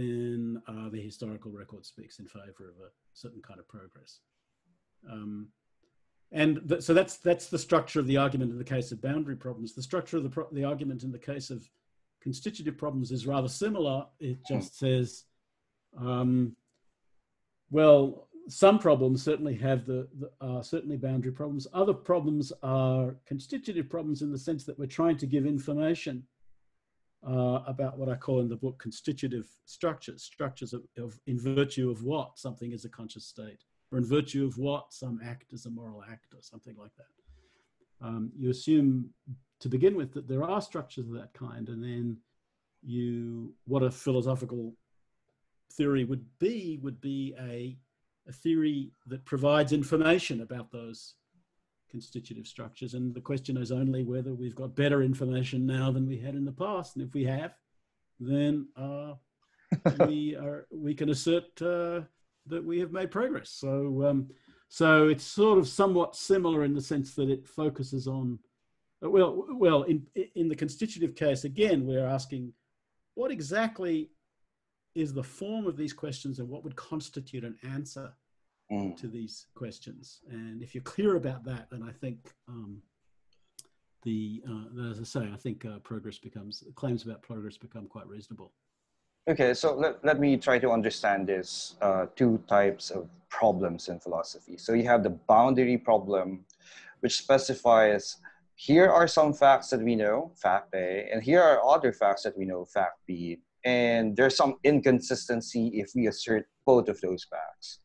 then uh, the historical record speaks in favor of a certain kind of progress. Um, and th so that's, that's the structure of the argument in the case of boundary problems. The structure of the, pro the argument in the case of constitutive problems is rather similar. It just says, um, well, some problems certainly have the, the are certainly boundary problems. Other problems are constitutive problems in the sense that we're trying to give information uh, about what I call in the book constitutive structures, structures of, of in virtue of what something is a conscious state, or in virtue of what some act is a moral act, or something like that. Um, you assume to begin with that there are structures of that kind, and then you, what a philosophical theory would be, would be a a theory that provides information about those constitutive structures. And the question is only whether we've got better information now than we had in the past. And if we have, then uh, we, are, we can assert uh, that we have made progress. So, um, so it's sort of somewhat similar in the sense that it focuses on, well, well in, in the constitutive case, again, we're asking what exactly is the form of these questions and what would constitute an answer mm. to these questions. And if you're clear about that, then I think um, the, uh, as I say, I think uh, progress becomes, claims about progress become quite reasonable. Okay, so let, let me try to understand this uh, two types of problems in philosophy. So you have the boundary problem, which specifies here are some facts that we know, fact A, and here are other facts that we know, fact B. And there's some inconsistency if we assert both of those facts.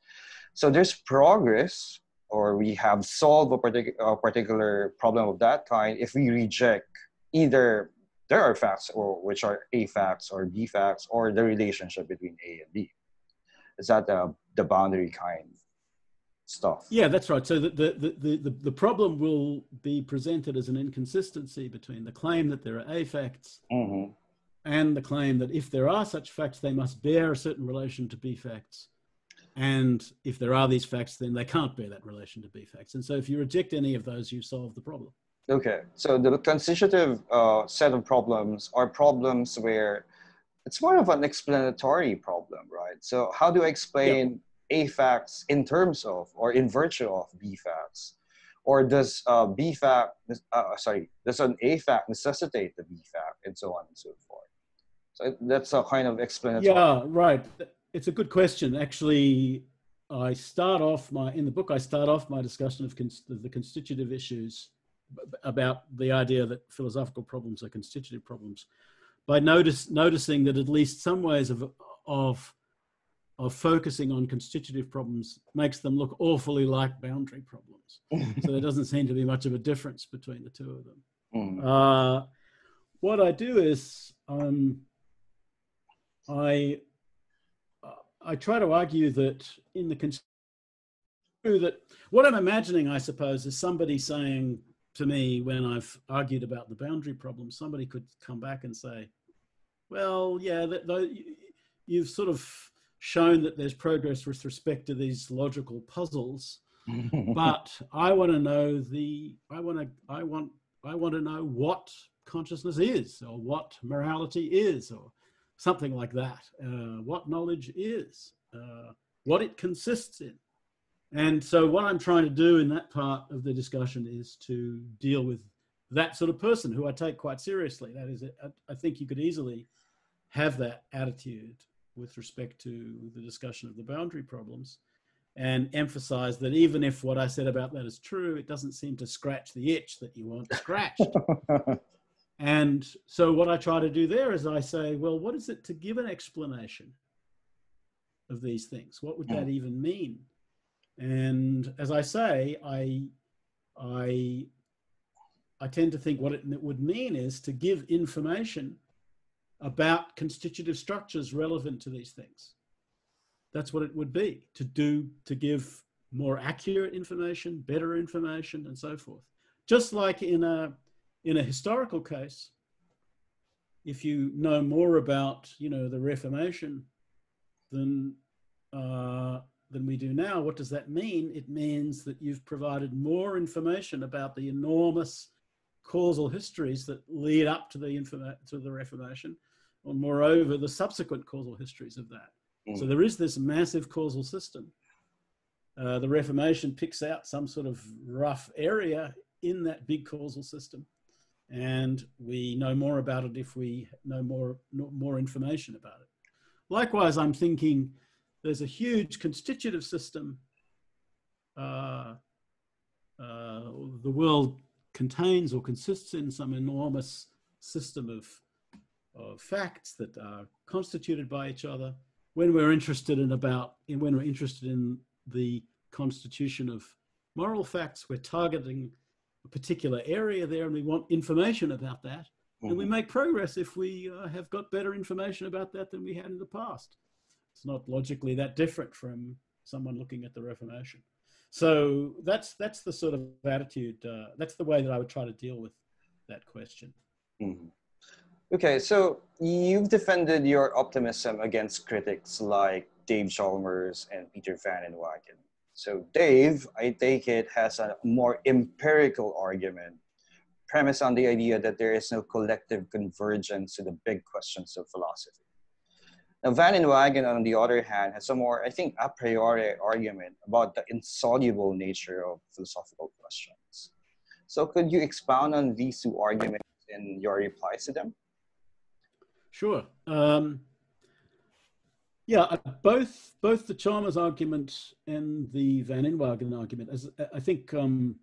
So there's progress, or we have solved a, partic a particular problem of that kind if we reject either there are facts or which are A facts or B facts or the relationship between A and B. Is that the, the boundary kind stuff? Yeah, that's right. So the, the, the, the, the problem will be presented as an inconsistency between the claim that there are A facts mm-hmm. and the claim that if there are such facts, they must bear a certain relation to B facts. And if there are these facts, then they can't bear that relation to B facts. And so if you reject any of those, you solve the problem. Okay, so the constitutive uh, set of problems are problems where it's more of an explanatory problem, right? So how do I explain yep. A facts in terms of or in virtue of B facts? Or does uh, B fact, uh, sorry, does an A fact necessitate the B fact, and so on and so forth? So that's a kind of explanatory. Yeah, right. It's a good question. Actually, I start off my, in the book, I start off my discussion of, cons of the constitutive issues about the idea that philosophical problems are constitutive problems by notice, noticing that at least some ways of, of, of focusing on constitutive problems makes them look awfully like boundary problems. So there doesn't seem to be much of a difference between the two of them. Mm. Uh, what I do is, um, I, I try to argue that in the, that what I'm imagining, I suppose, is somebody saying to me when I've argued about the boundary problem, somebody could come back and say, well, yeah, that, though, you've sort of shown that there's progress with respect to these logical puzzles, but I want to know the, I want to, I want, I want to know what consciousness is, or what morality is, or something like that, uh, what knowledge is, uh, what it consists in. And so what I'm trying to do in that part of the discussion is to deal with that sort of person who I take quite seriously. That is, I, I think you could easily have that attitude with respect to the discussion of the boundary problems, and emphasize that even if what I said about that is true, it doesn't seem to scratch the itch that you want scratched. And so what I try to do there is I say, well, what is it to give an explanation of these things? What would that even mean? And as I say, I, I, I tend to think what it would mean is to give information about constitutive structures relevant to these things. That's what it would be, to do, to give more accurate information, better information, and so forth. Just like in a, in a historical case, if you know more about, you know, the Reformation than, uh, than we do now, what does that mean? It means that you've provided more information about the enormous causal histories that lead up to the, to the Reformation, or moreover, the subsequent causal histories of that. Mm. So there is this massive causal system Uh, the Reformation picks out some sort of rough area in that big causal system, and we know more about it if we know more, more information about it. Likewise, I'm thinking there's a huge constitutive system. Uh, uh, the world contains or consists in some enormous system of, of facts that are constituted by each other. When we're interested in about, in, when we're interested in the constitution of moral facts, we're targeting a particular area there, and we want information about that. Mm-hmm. And we make progress if we uh, have got better information about that than we had in the past. It's not logically that different from someone looking at the Reformation. So that's, that's the sort of attitude, uh, that's the way that I would try to deal with that question. Mm-hmm. Okay, so you've defended your optimism against critics like Dave Chalmers and Peter van Inwagen. So Dave, I take it, has a more empirical argument, premised on the idea that there is no collective convergence to the big questions of philosophy. Now, van Inwagen, on the other hand, has a more, I think, a priori argument about the insoluble nature of philosophical questions. So could you expound on these two arguments in your replies to them? Sure. Um... Yeah, both both the Chalmers argument and the van Inwagen argument. As I think um,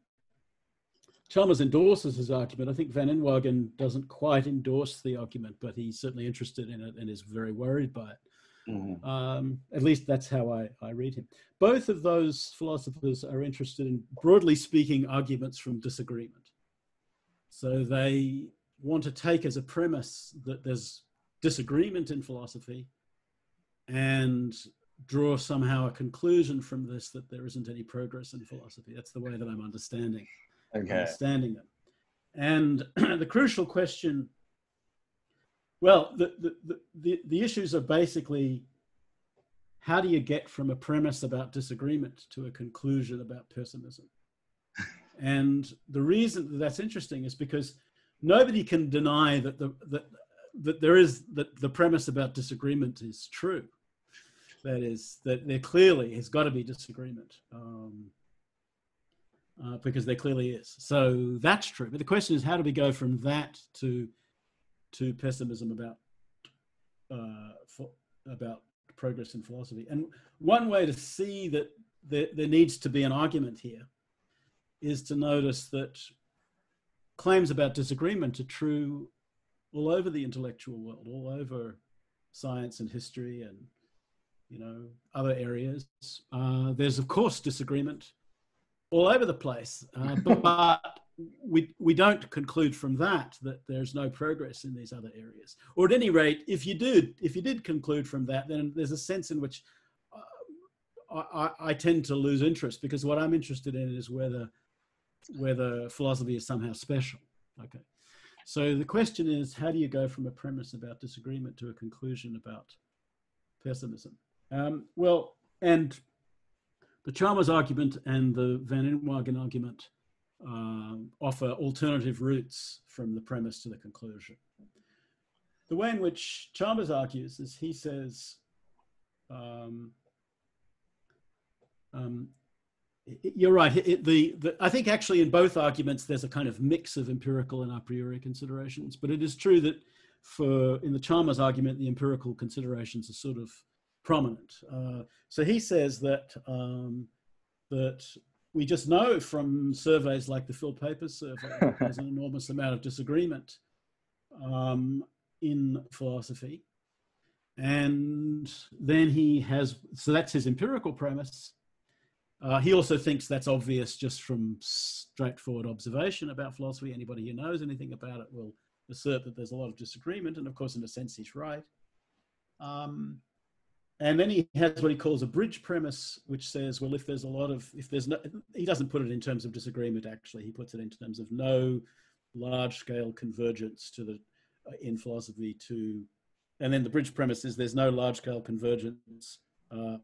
Chalmers endorses his argument. I think van Inwagen doesn't quite endorse the argument, but he's certainly interested in it and is very worried by it. Mm-hmm. Um, at least that's how I, I read him. Both of those philosophers are interested in, broadly speaking, arguments from disagreement. So they want to take as a premise that there's disagreement in philosophy, and draw somehow a conclusion from this that there isn't any progress in philosophy. That's the way that I'm understanding, okay. understanding it. And the crucial question, well, the, the, the, the issues are basically, how do you get from a premise about disagreement to a conclusion about personism? And the reason that that's interesting is because nobody can deny that, the, that, that there is, that the premise about disagreement is true. That is, that there clearly has got to be disagreement, um, uh, because there clearly is. So that's true. But the question is, how do we go from that to to pessimism about uh, for, about progress in philosophy? And one way to see that there, there needs to be an argument here is to notice that claims about disagreement are true all over the intellectual world, all over science and history and, you know, other areas. Uh, there's, of course, disagreement all over the place, uh, but, but we, we don't conclude from that that there's no progress in these other areas. Or at any rate, if you did, if you did conclude from that, then there's a sense in which uh, I, I tend to lose interest, because what I'm interested in is whether, whether philosophy is somehow special. Okay. So the question is, how do you go from a premise about disagreement to a conclusion about pessimism? Um, well, and the Chalmers argument and the van Inwagen argument um, offer alternative routes from the premise to the conclusion. The way in which Chalmers argues is, he says, um, um, you're right. It, the, the, I think actually in both arguments, there's a kind of mix of empirical and a priori considerations, but it is true that for, in the Chalmers argument, the empirical considerations are sort of prominent. Uh, so he says that, um, that we just know from surveys like the Phil Papers survey, there's an enormous amount of disagreement um, in philosophy. And then he has, so that's his empirical premise. Uh, he also thinks that's obvious just from straightforward observation about philosophy. Anybody who knows anything about it will assert that there's a lot of disagreement. And of course, in a sense, he's right. Um, and then he has what he calls a bridge premise, which says, well, if there's a lot of, if there's no, he doesn't put it in terms of disagreement, actually, he puts it in terms of no large scale convergence to the, uh, in philosophy to, and then the bridge premise is there's no large scale convergence, uh,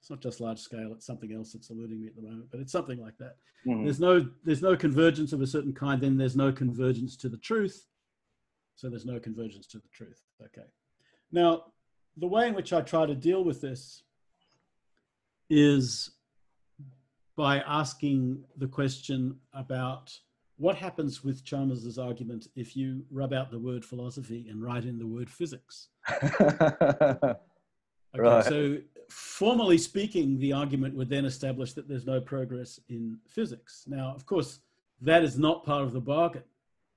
it's not just large scale, it's something else that's eluding me at the moment, but it's something like that. Mm-hmm. There's no, there's no convergence of a certain kind, then there's no convergence to the truth. So there's no convergence to the truth. Okay. Now, the way in which I try to deal with this is by asking the question about what happens with Chalmers's argument if you rub out the word philosophy and write in the word physics? Okay, right. So formally speaking, the argument would then establish that there's no progress in physics. Now, of course, that is not part of the bargain.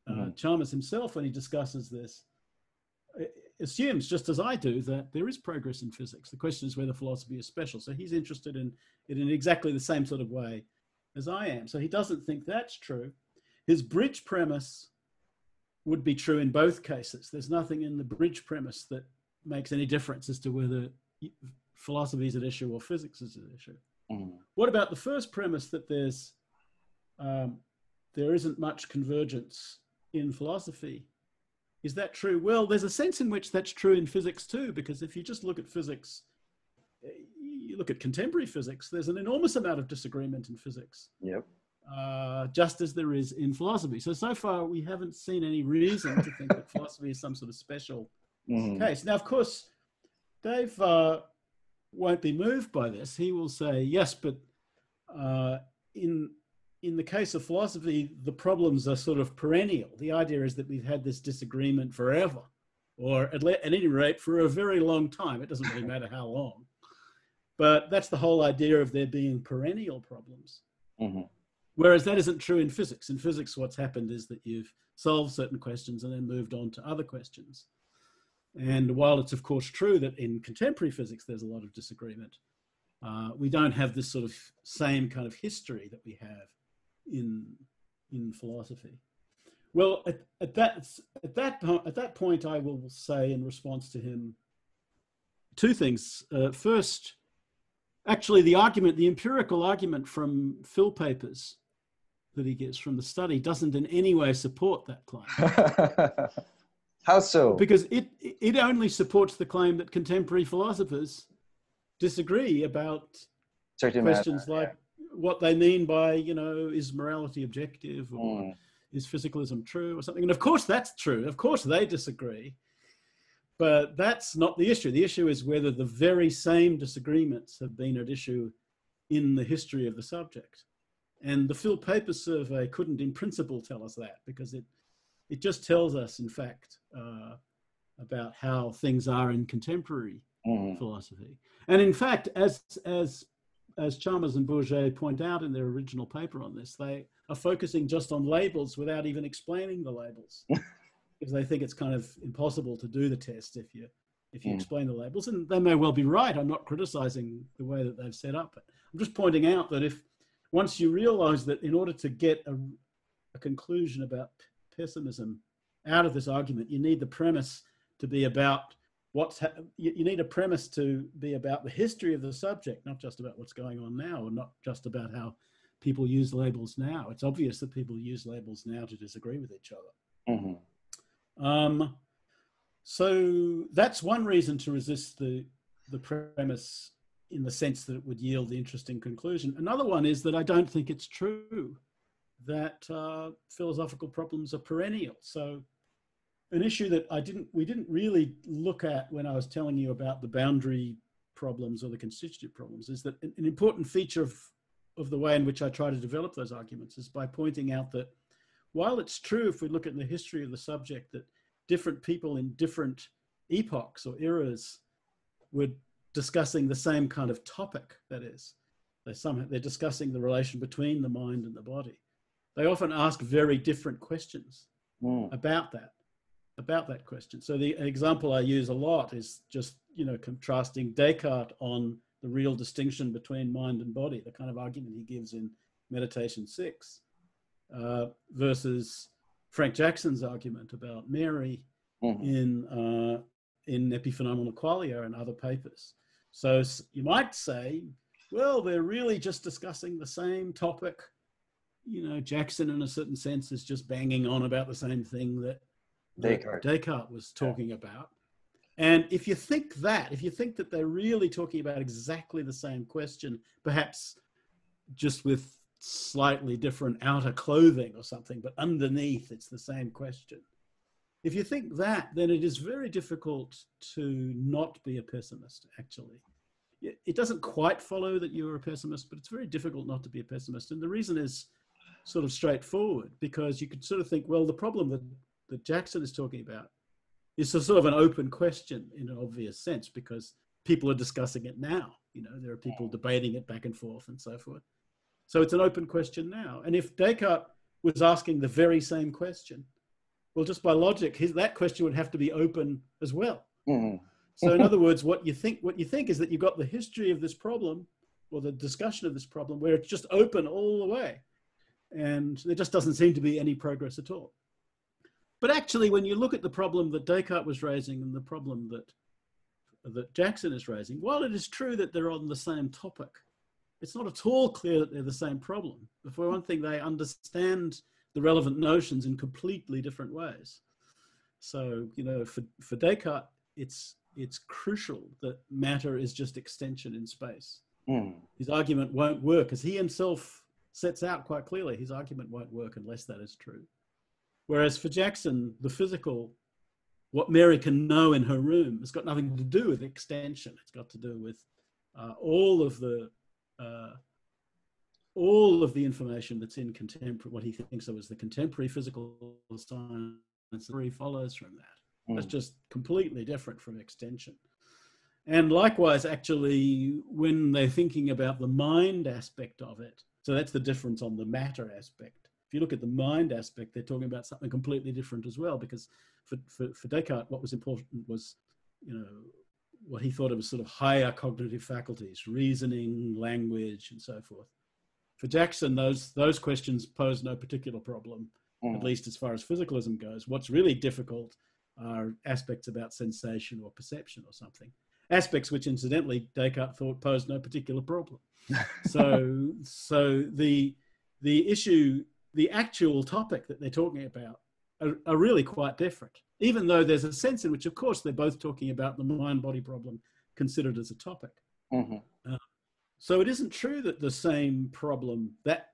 Mm. Uh, Chalmers himself, when he discusses this, assumes, just as I do, that there is progress in physics. The question is whether philosophy is special. So he's interested in it in exactly the same sort of way as I am. So he doesn't think that's true. His bridge premise would be true in both cases. There's nothing in the bridge premise that makes any difference as to whether philosophy is at issue or physics is at issue. Mm. What about the first premise, that there's um, there isn't much convergence in philosophy? Is that true? Well, there's a sense in which that's true in physics too, because if you just look at physics, you look at contemporary physics, there's an enormous amount of disagreement in physics. Yep. Uh, just as there is in philosophy. So, so far we haven't seen any reason to think that philosophy is some sort of special mm. case. Now, of course, Dave uh, won't be moved by this. He will say, yes, but uh, in In the case of philosophy, the problems are sort of perennial. The idea is that we've had this disagreement forever, or at, le- at any rate for a very long time. It doesn't really matter how long. But that's the whole idea of there being perennial problems. Mm-hmm. Whereas that isn't true in physics. In physics, what's happened is that you've solved certain questions and then moved on to other questions. And while it's, of course, true that in contemporary physics, there's a lot of disagreement, uh, we don't have this sort of same kind of history that we have in in philosophy. Well, at, at that at that at that point, I will say in response to him two things. Uh, first, actually, the argument, the empirical argument from Phil Papers that he gets from the study doesn't in any way support that claim. How so? Because it it only supports the claim that contemporary philosophers disagree about certain questions matter, like. Yeah. What they mean by, you know, is morality objective, or mm. is physicalism true, or something. And of course that's true. Of course they disagree, but that's not the issue. The issue is whether the very same disagreements have been at issue in the history of the subject. And the Phil Papers survey couldn't in principle tell us that, because it, it just tells us, in fact, uh, about how things are in contemporary mm. philosophy. And in fact, as, as, As Chalmers and Bourget point out in their original paper on this, they are focusing just on labels without even explaining the labels, because they think it's kind of impossible to do the test if you if you mm. explain the labels. And they may well be right. I'm not criticizing the way that they've set up, but I'm just pointing out that if once you realize that in order to get a, a conclusion about pessimism out of this argument, you need the premise to be about What's ha- you need a premise to be about the history of the subject, not just about what's going on now, or not just about how people use labels now. It's obvious that people use labels now to disagree with each other. Mm-hmm. Um, so that's one reason to resist the, the premise, in the sense that it would yield the interesting conclusion. Another one is that I don't think it's true that uh, philosophical problems are perennial. So an issue that I didn't, we didn't really look at when I was telling you about the boundary problems or the constitutive problems, is that an important feature of, of the way in which I try to develop those arguments is by pointing out that while it's true, if we look at the history of the subject, that different people in different epochs or eras were discussing the same kind of topic, that is, they're, somehow, they're discussing the relation between the mind and the body. They often ask very different questions mm. about that. about that question. So the example I use a lot is just, you know, contrasting Descartes on the real distinction between mind and body, the kind of argument he gives in Meditation Six, uh, versus Frank Jackson's argument about Mary mm-hmm. in, uh, in Epiphenomenal Qualia and other papers. So you might say, well, they're really just discussing the same topic. You know, Jackson in a certain sense is just banging on about the same thing that Descartes. Descartes was talking yeah. about. And if you think that, if you think that they're really talking about exactly the same question, perhaps just with slightly different outer clothing or something, but underneath it's the same question. If you think that, then it is very difficult to not be a pessimist, actually. it doesn't quite follow that you're a pessimist, but it's very difficult not to be a pessimist. And the reason is sort of straightforward, because you could sort of think, well, the problem that, that Jackson is talking about is a sort of an open question in an obvious sense, because people are discussing it now. You know, there are people debating it back and forth and so forth. So it's an open question now. And if Descartes was asking the very same question, well, just by logic, his, that question would have to be open as well. Mm-hmm. So in other words, what you think, what you think is that you've got the history of this problem, or the discussion of this problem, where it's just open all the way. And there just doesn't seem to be any progress at all. But actually, when you look at the problem that Descartes was raising and the problem that, that Jackson is raising, while it is true that they're on the same topic, it's not at all clear that they're the same problem. For one thing, they understand the relevant notions in completely different ways. So, you know, for, for Descartes, it's, it's crucial that matter is just extension in space. Mm. His argument won't work, as he himself sets out quite clearly. His argument won't work unless that is true. Whereas for Jackson, the physical, what Mary can know in her room, has got nothing to do with extension. It's got to do with uh, all of the uh, all of the information that's in contemporary, what he thinks of as the contemporary physical science. He follows from that. Mm. That's just completely different from extension. And likewise, actually, when they're thinking about the mind aspect of it, so that's the difference on the matter aspect. If you look at the mind aspect, they're talking about something completely different as well, because for, for, for Descartes, what was important was, you know, what he thought of as sort of higher cognitive faculties, reasoning, language, and so forth. For Jackson, those, those questions pose no particular problem, mm. at least as far as physicalism goes. What's really difficult are aspects about sensation or perception or something. Aspects which, incidentally, Descartes thought posed no particular problem. So, so the the issue, the actual topic that they're talking about, are, are really quite different. Even though there's a sense in which, of course, they're both talking about the mind-body problem considered as a topic. Mm-hmm. uh, so it isn't true that the same problem that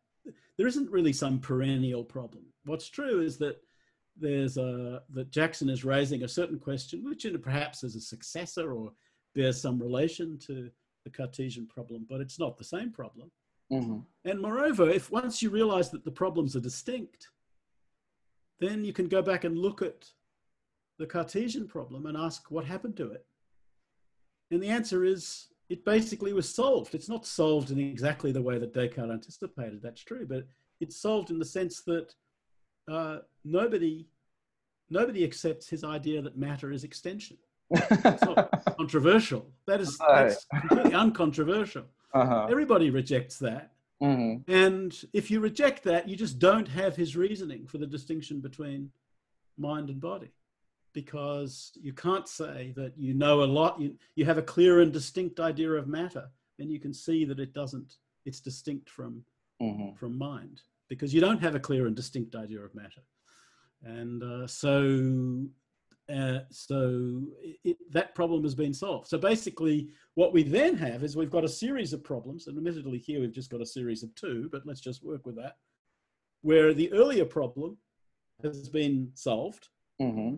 there isn't really some perennial problem. What's true is that there's a that Jackson is raising a certain question, which perhaps is a successor or bears some relation to the Cartesian problem, but it's not the same problem. Mm-hmm. And moreover, if once you realize that the problems are distinct, then you can go back and look at the Cartesian problem and ask what happened to it. And the answer is, it basically was solved. It's not solved in exactly the way that Descartes anticipated, that's true, but it's solved in the sense that uh, nobody, nobody accepts his idea that matter is extension. It's not controversial. That is that's completely uncontroversial. Uh-huh. Everybody rejects that. Mm-hmm. And if you reject that, you just don't have his reasoning for the distinction between mind and body, because you can't say that you know a lot, you, you have a clear and distinct idea of matter, and you can see that it doesn't, it's distinct from, mm-hmm. from mind, because you don't have a clear and distinct idea of matter. And uh, so... Uh, so it, it, that problem has been solved. So basically what we then have is we've got a series of problems, and admittedly here we've just got a series of two, but let's just work with that, where the earlier problem has been solved. Mm-hmm.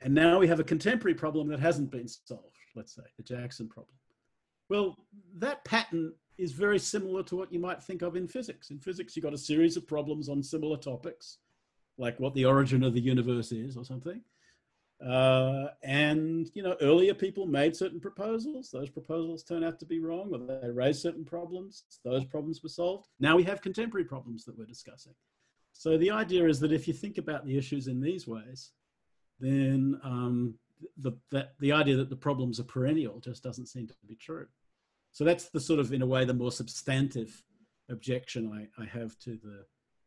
And now we have a contemporary problem that hasn't been solved, let's say, the Jackson problem. Well, that pattern is very similar to what you might think of in physics. In physics, you've got a series of problems on similar topics, like what the origin of the universe is or something. Uh, and, you know, earlier people made certain proposals. Those proposals turned out to be wrong, or they raised certain problems. Those problems were solved. Now we have contemporary problems that we're discussing. So the idea is that if you think about the issues in these ways, then um, the, that, the idea that the problems are perennial just doesn't seem to be true. So that's the sort of, in a way, the more substantive objection I, I have to the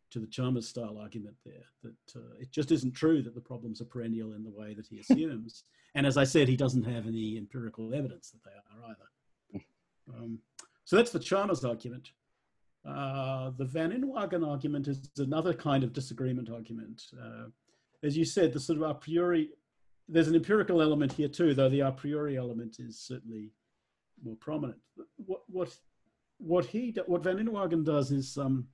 to the Chalmers style argument there, that uh, it just isn't true that the problems are perennial in the way that he assumes. And as I said, he doesn't have any empirical evidence that they are either. Um, so that's the Chalmers argument. Uh, the van Inwagen argument is another kind of disagreement argument. Uh, as you said, the sort of a priori, there's an empirical element here too, though the a priori element is certainly more prominent. What, what, what, he, what van Inwagen does is, um,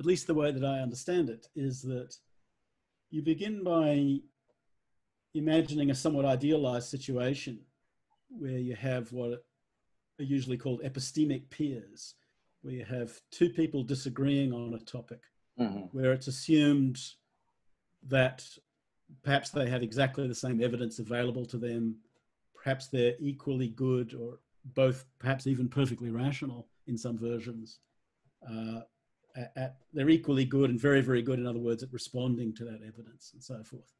at least the way that I understand it, is that you begin by imagining a somewhat idealized situation where you have what are usually called epistemic pairs, where you have two people disagreeing on a topic, mm-hmm. where it's assumed that perhaps they have exactly the same evidence available to them, perhaps they're equally good or both, perhaps even perfectly rational in some versions. Uh, at, at, they're equally good and very, very good, in other words, at responding to that evidence and so forth.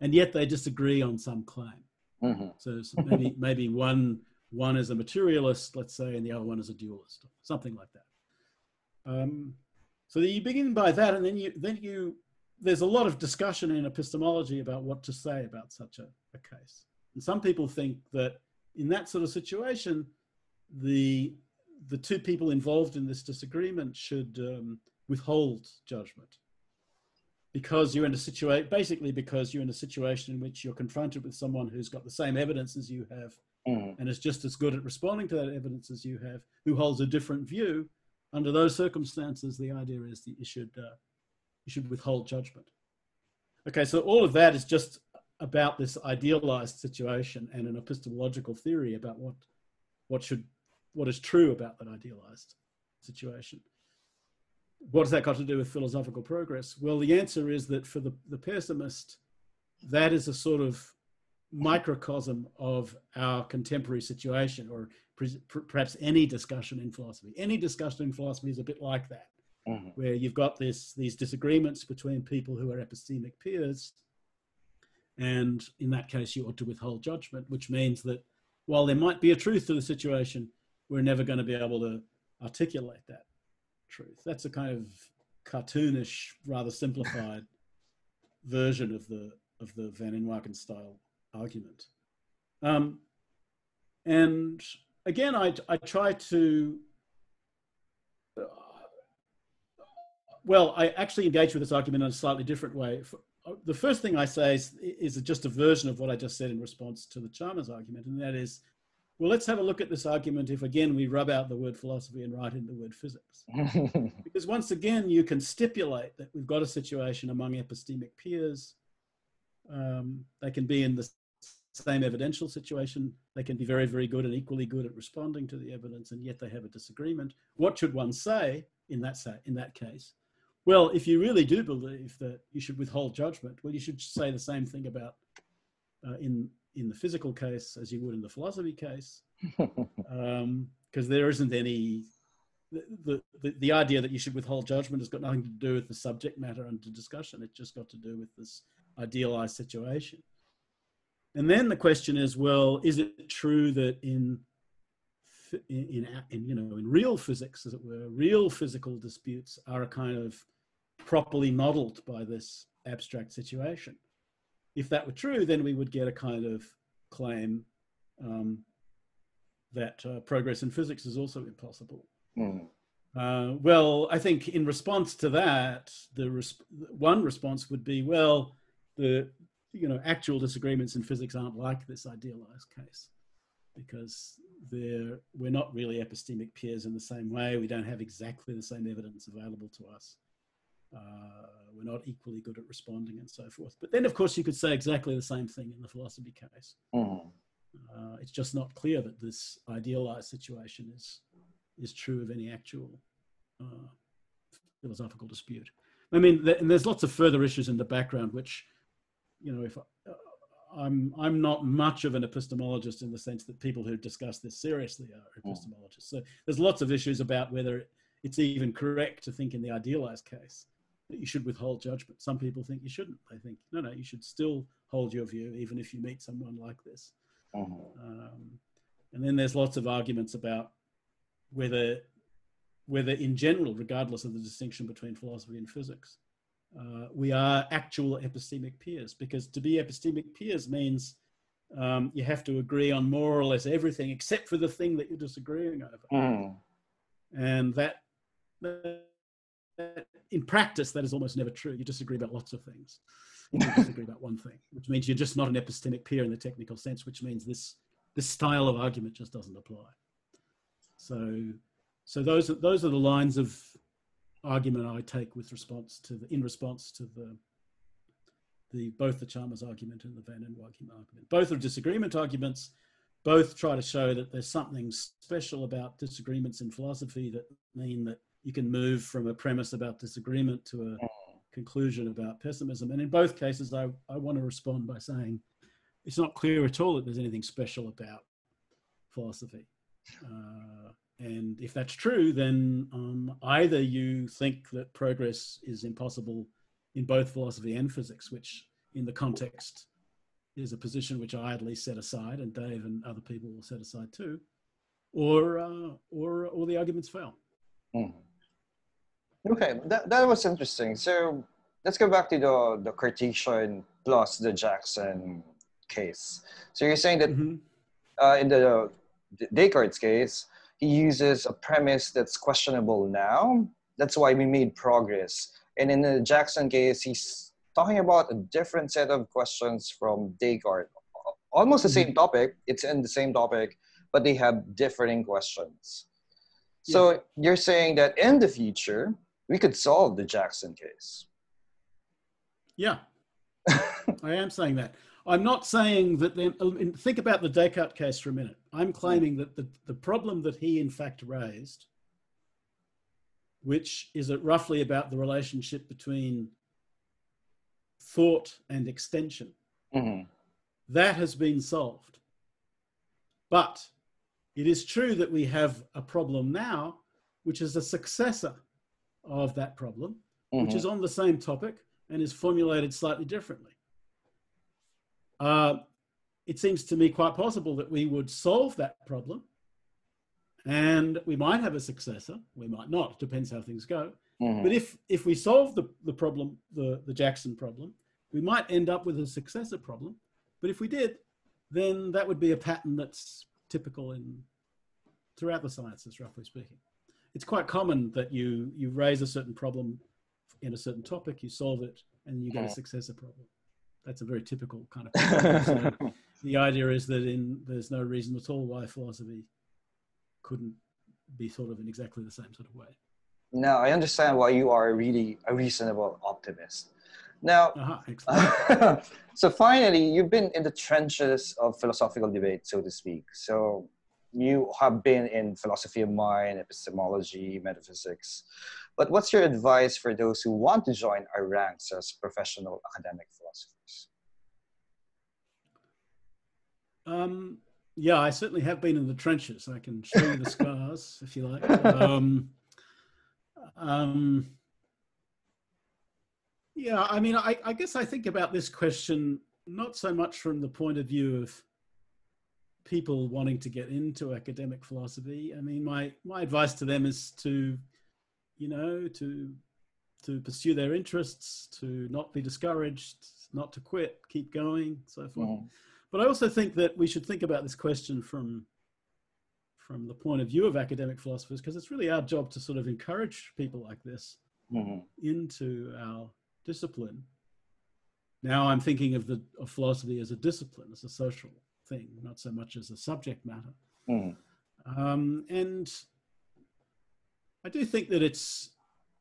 And yet they disagree on some claim. Mm-hmm. So, so maybe, maybe one, one is a materialist, let's say, and the other one is a dualist, or something like that. Um, so you begin by that, and then you, then you, there's a lot of discussion in epistemology about what to say about such a, a case. And some people think that in that sort of situation, the, the two people involved in this disagreement should um, withhold judgment, because you're in a situation, basically because you're in a situation in which you're confronted with someone who's got the same evidence as you have, mm. and is just as good at responding to that evidence as you have, who holds a different view. Under those circumstances, the idea is that you should, uh, you should withhold judgment. Okay, so all of that is just about this idealized situation and an epistemological theory about what, what should, what is true about that idealized situation. What has that got to do with philosophical progress? Well, the answer is that for the, the pessimist, that is a sort of microcosm of our contemporary situation, or pre- perhaps any discussion in philosophy. Any discussion in philosophy is a bit like that, mm-hmm. where you've got this, these disagreements between people who are epistemic peers. And in that case, you ought to withhold judgment, which means that while there might be a truth to the situation, we're never going to be able to articulate that truth. That's a kind of cartoonish, rather simplified version of the of the van Inwagen style argument. Um, and again, I, I try to, uh, well, I actually engage with this argument in a slightly different way. For, the first thing I say is, is just a version of what I just said in response to the Chalmers argument, and that is, well, let's have a look at this argument if, again, we rub out the word philosophy and write in the word physics. Because once again, you can stipulate that we've got a situation among epistemic peers. Um, they can be in the same evidential situation. They can be very, very good and equally good at responding to the evidence, and yet they have a disagreement. What should one say in that, in that case? Well, if you really do believe that you should withhold judgment, well, you should say the same thing about uh, in, in the physical case as you would in the philosophy case, because um, there isn't any, the, the, the idea that you should withhold judgment has got nothing to do with the subject matter under discussion. It's just got to do with this idealized situation. And then the question is, well, is it true that in In, in, in, you know, in real physics, as it were, real physical disputes are a kind of properly modeled by this abstract situation? If that were true, then we would get a kind of claim um, that uh, progress in physics is also impossible. Mm. Uh, well, I think in response to that, the resp- one response would be, well, the you know actual disagreements in physics aren't like this idealized case, because we're not really epistemic peers in the same way. We don't have exactly the same evidence available to us. Uh, we're not equally good at responding and so forth. But then, of course, you could say exactly the same thing in the philosophy case. Mm. Uh, it's just not clear that this idealized situation is, is true of any actual uh, philosophical dispute. I mean, th- and there's lots of further issues in the background, which, you know, if... I, uh, I'm, I'm not much of an epistemologist in the sense that people who discuss this seriously are epistemologists. So there's lots of issues about whether it's even correct to think in the idealized case that you should withhold judgment. Some people think you shouldn't. They think, no, no, you should still hold your view even if you meet someone like this. Uh-huh. Um, and then there's lots of arguments about whether, whether in general, regardless of the distinction between philosophy and physics, Uh, we are actual epistemic peers, because to be epistemic peers means um, you have to agree on more or less everything except for the thing that you're disagreeing over. Mm. And that, that, in practice, that is almost never true. You disagree about lots of things. You disagree about one thing, which means you're just not an epistemic peer in the technical sense, which means this, this style of argument just doesn't apply. So, so those, those are the lines of argument I take with response to the, in response to the, the both the Chalmers argument and the van Inwagen argument. Both are disagreement arguments, both try to show that there's something special about disagreements in philosophy that mean that you can move from a premise about disagreement to a conclusion about pessimism. And in both cases, I, I want to respond by saying it's not clear at all that there's anything special about philosophy. Uh, and if that's true, then um, either you think that progress is impossible in both philosophy and physics, which in the context is a position which I at least set aside, and Dave and other people will set aside too, or uh, or, or the arguments fail. Mm. Okay, that, that was interesting. So let's go back to the, the Cartesian plus the Jackson case. So you're saying that mm-hmm. uh, in the, the Descartes case, he uses a premise that's questionable now. That's why we made progress. And in the Jackson case, he's talking about a different set of questions from Descartes. Almost the same topic. It's in the same topic, but they have differing questions. So yeah. You're saying that in the future, we could solve the Jackson case. Yeah, I am saying that. I'm not saying that, then, think about the Descartes case for a minute. I'm claiming that the, the problem that he in fact raised, which is roughly about the relationship between thought and extension, mm-hmm. that has been solved. But it is true that we have a problem now, which is a successor of that problem, mm-hmm. which is on the same topic and is formulated slightly differently. Uh, it seems to me quite possible that we would solve that problem, and we might have a successor, we might not, depends how things go. Mm-hmm. But if, if we solve the, the problem, the, the Jackson problem, we might end up with a successor problem. But if we did, then that would be a pattern that's typical in throughout the sciences, roughly speaking. It's quite common that you, you raise a certain problem in a certain topic, you solve it, and you get yeah. a successor problem. That's a very typical kind of problem. So the idea is that in, there's no reason at all why philosophy couldn't be sort of in exactly the same sort of way. Now, I understand why you are really a reasonable optimist. Now, uh-huh, so finally, you've been in the trenches of philosophical debate, so to speak. So you have been in philosophy of mind, epistemology, metaphysics. But what's your advice for those who want to join our ranks as professional academic philosophers? Um, yeah, I certainly have been in the trenches. I can show you the scars, if you like. Um, um, Yeah, I mean, I, I guess I think about this question not so much from the point of view of people wanting to get into academic philosophy. I mean, my, my advice to them is to, you know, to, to pursue their interests, to not be discouraged, not to quit, keep going, so forth. Yeah. But I also think that we should think about this question from, from the point of view of academic philosophers, because it's really our job to sort of encourage people like this mm-hmm. into our discipline. Now I'm thinking of the of philosophy as a discipline, as a social thing, not so much as a subject matter. Mm. Um, and I do think that it's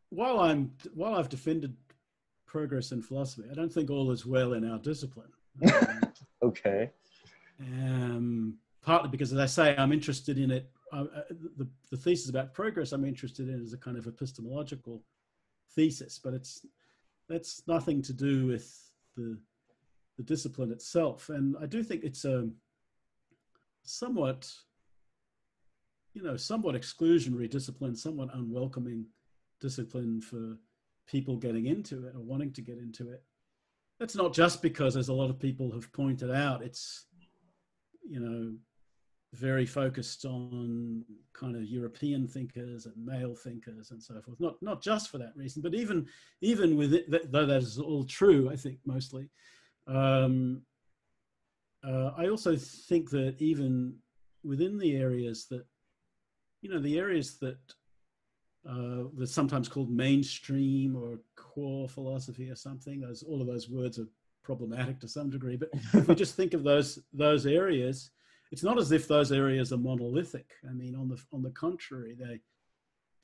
while I'm while I've defended progress in philosophy, I don't think all is well in our discipline. Um, okay. Um, partly because, as I say, I'm interested in it. Uh, the the thesis about progress I'm interested in is a kind of epistemological thesis, but it's that's nothing to do with the, the discipline itself. And I do think it's a somewhat, you know, somewhat exclusionary discipline, somewhat unwelcoming discipline for people getting into it or wanting to get into it. That's not just because, as a lot of people have pointed out, it's, you know, very focused on kind of European thinkers and male thinkers and so forth. Not not just for that reason, but even even with it, th though that is all true, I think mostly. Um, uh, I also think that even within the areas that, you know, the areas that uh, were sometimes called mainstream or core philosophy or something, those all of those words are problematic to some degree. But if we just think of those those areas. It's not as if those areas are monolithic. I mean, on the on the contrary, they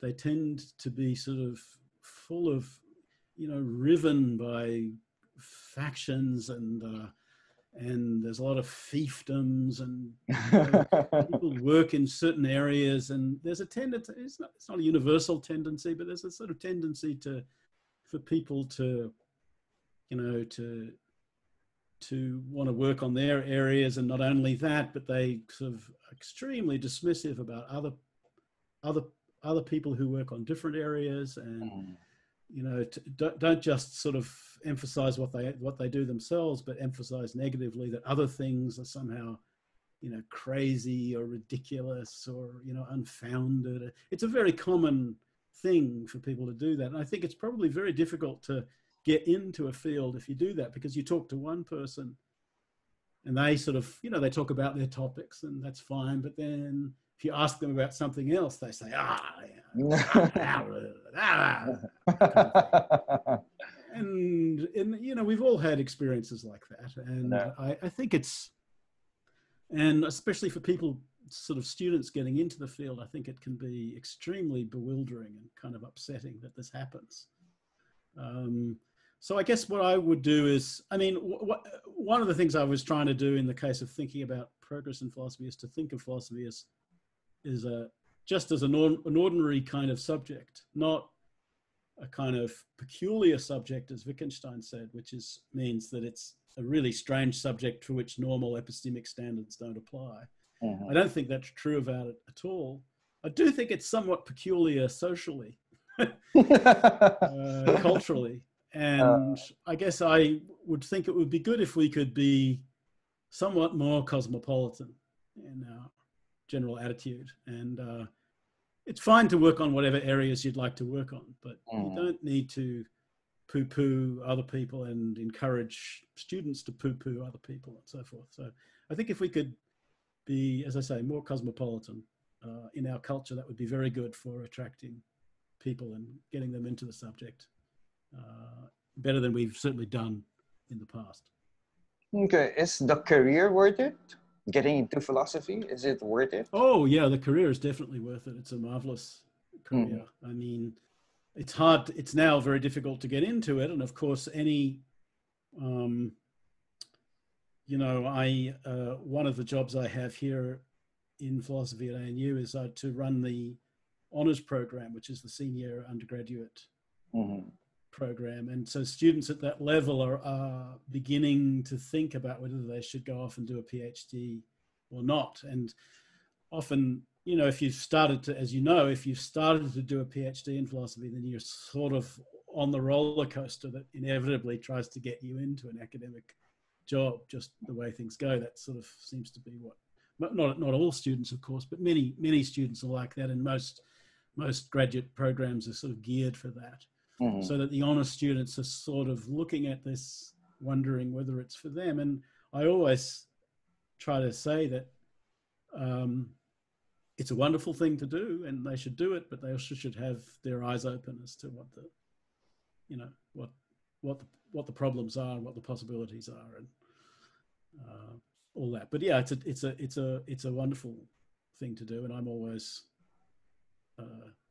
they tend to be sort of full of, you know, riven by factions and uh, and there's a lot of fiefdoms, and you know, people work in certain areas, and there's a tendency, it's not, it's not a universal tendency, but there's a sort of tendency to, for people to, you know, to, to want to work on their areas. And not only that, but they sort of extremely dismissive about other, other, other people who work on different areas, and, mm. you know, to, don't, don't just sort of emphasize what they, what they do themselves, but emphasize negatively that other things are somehow, you know, crazy or ridiculous or, you know, unfounded. It's a very common thing for people to do that. And I think it's probably very difficult to get into a field if you do that, because you talk to one person and they sort of, you know, they talk about their topics and that's fine. But then if you ask them about something else, they say, ah, yeah. and, and, you know, we've all had experiences like that. And no. I, I think it's, and especially for people, sort of students getting into the field, I think it can be extremely bewildering and kind of upsetting that this happens. Um, so I guess what I would do is, I mean, one of the things I was trying to do in the case of thinking about progress in philosophy is to think of philosophy as, is a, just as an, or an ordinary kind of subject, not a kind of peculiar subject, as Wittgenstein said, which is, means that it's a really strange subject for which normal epistemic standards don't apply. Mm-hmm. I don't think that's true about it at all. I do think it's somewhat peculiar socially, uh, culturally. And uh, I guess I would think it would be good if we could be somewhat more cosmopolitan in our general attitude. And uh, it's fine to work on whatever areas you'd like to work on, but mm-hmm. you don't need to poo-poo other people and encourage students to poo-poo other people and so forth. So I think if we could be, as I say, more cosmopolitan uh, in our culture, that would be very good for attracting people and getting them into the subject, uh, better than we've certainly done in the past. Okay, is the career worth it? Getting into philosophy, is it worth it? Oh yeah, the career is definitely worth it. It's a marvelous career. Mm. I mean, it's hard, it's now very difficult to get into it. And of course, any, um, you know, I, uh, one of the jobs I have here in philosophy at A N U is uh, to run the honours program, which is the senior undergraduate mm-hmm. program. And so students at that level are, are beginning to think about whether they should go off and do a PhD or not. And often, you know, if you've started to, as you know, if you've started to do a PhD in philosophy, then you're sort of on the roller coaster that inevitably tries to get you into an academic job, just the way things go. That sort of seems to be what, not not all students, of course, but many many students are like that, and most most graduate programs are sort of geared for that, mm-hmm. so that the honors students are sort of looking at this, wondering whether it's for them. And I always try to say that um, it's a wonderful thing to do, and they should do it, but they also should have their eyes open as to what the, you know, what what the, what the problems are, what the possibilities are, and uh, all that. But yeah, it's a, it's a, it's a, it's a wonderful thing to do. And I'm always, uh,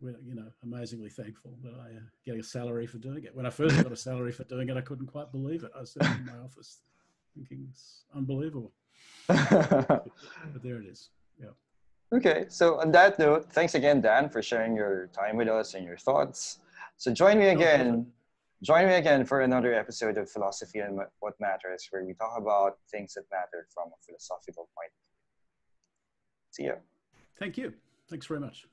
you know, amazingly thankful that I uh, get a salary for doing it. When I first got a salary for doing it, I couldn't quite believe it. I was sitting in my office thinking it's unbelievable, but, but there it is. Yeah. Okay. So on that note, thanks again, Dan, for sharing your time with us and your thoughts. So join me again. No, Join me again for another episode of Philosophy and What Matters, where we talk about things that matter from a philosophical point of view. See you. Thank you. Thanks very much.